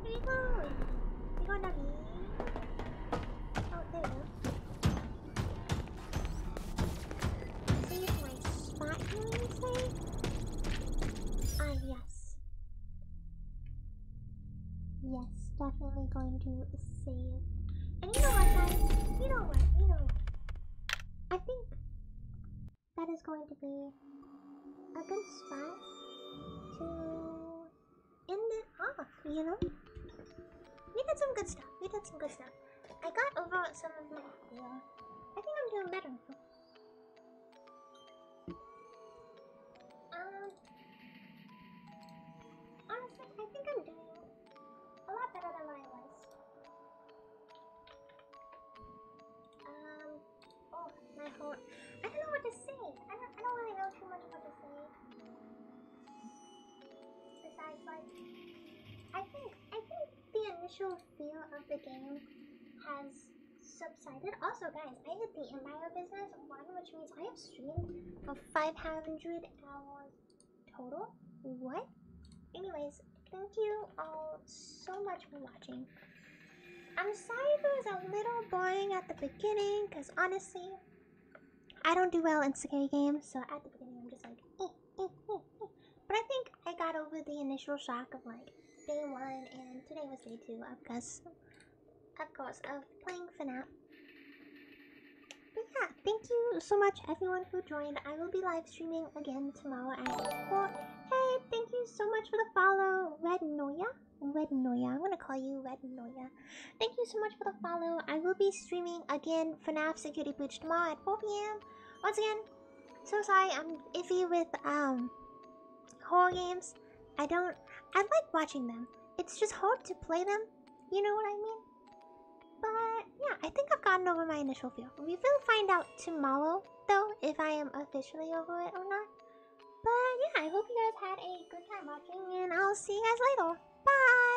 Where you going? You going down here? Oh, there we go. See if my spot here is safe? Ah, yes. Yes, definitely going to save. And you know what, guys? You know what? You know what? I think that is going to be a good spot to end it off, you know? We did some good stuff. We did some good stuff. I got over some of my fear. I think I'm doing better. Um, honestly, I think I'm doing a lot better than I was. Um, oh, my whole... I don't know what to say. I don't, I don't really know too much what to say. Besides, like, I think... I think the initial feel of the game has subsided. Also, guys, I did the Empire Business one, which means I have streamed for five hundred hours total. What? Anyways, thank you all so much for watching. I'm sorry if it was a little boring at the beginning, because honestly, I don't do well in scary games, so at the beginning I'm just like, eh, eh, eh, eh. But I think I got over the initial shock of like, day one, and today was day two, of course, of course, of playing FNAF. But yeah, thank you so much everyone who joined. I will be live streaming again tomorrow at four. Hey, thank you so much for the follow, Red Noya. Red Noya, I'm gonna call you Red Noya. Thank you so much for the follow. I will be streaming again FNAF Security Breach tomorrow at four p m Once again, so sorry, I'm iffy with um horror games. I don't. I like watching them. It's just hard to play them. You know what I mean? But yeah, I think I've gotten over my initial fear. We will find out tomorrow, though, if I am officially over it or not. But yeah, I hope you guys had a good time watching, and I'll see you guys later. Bye!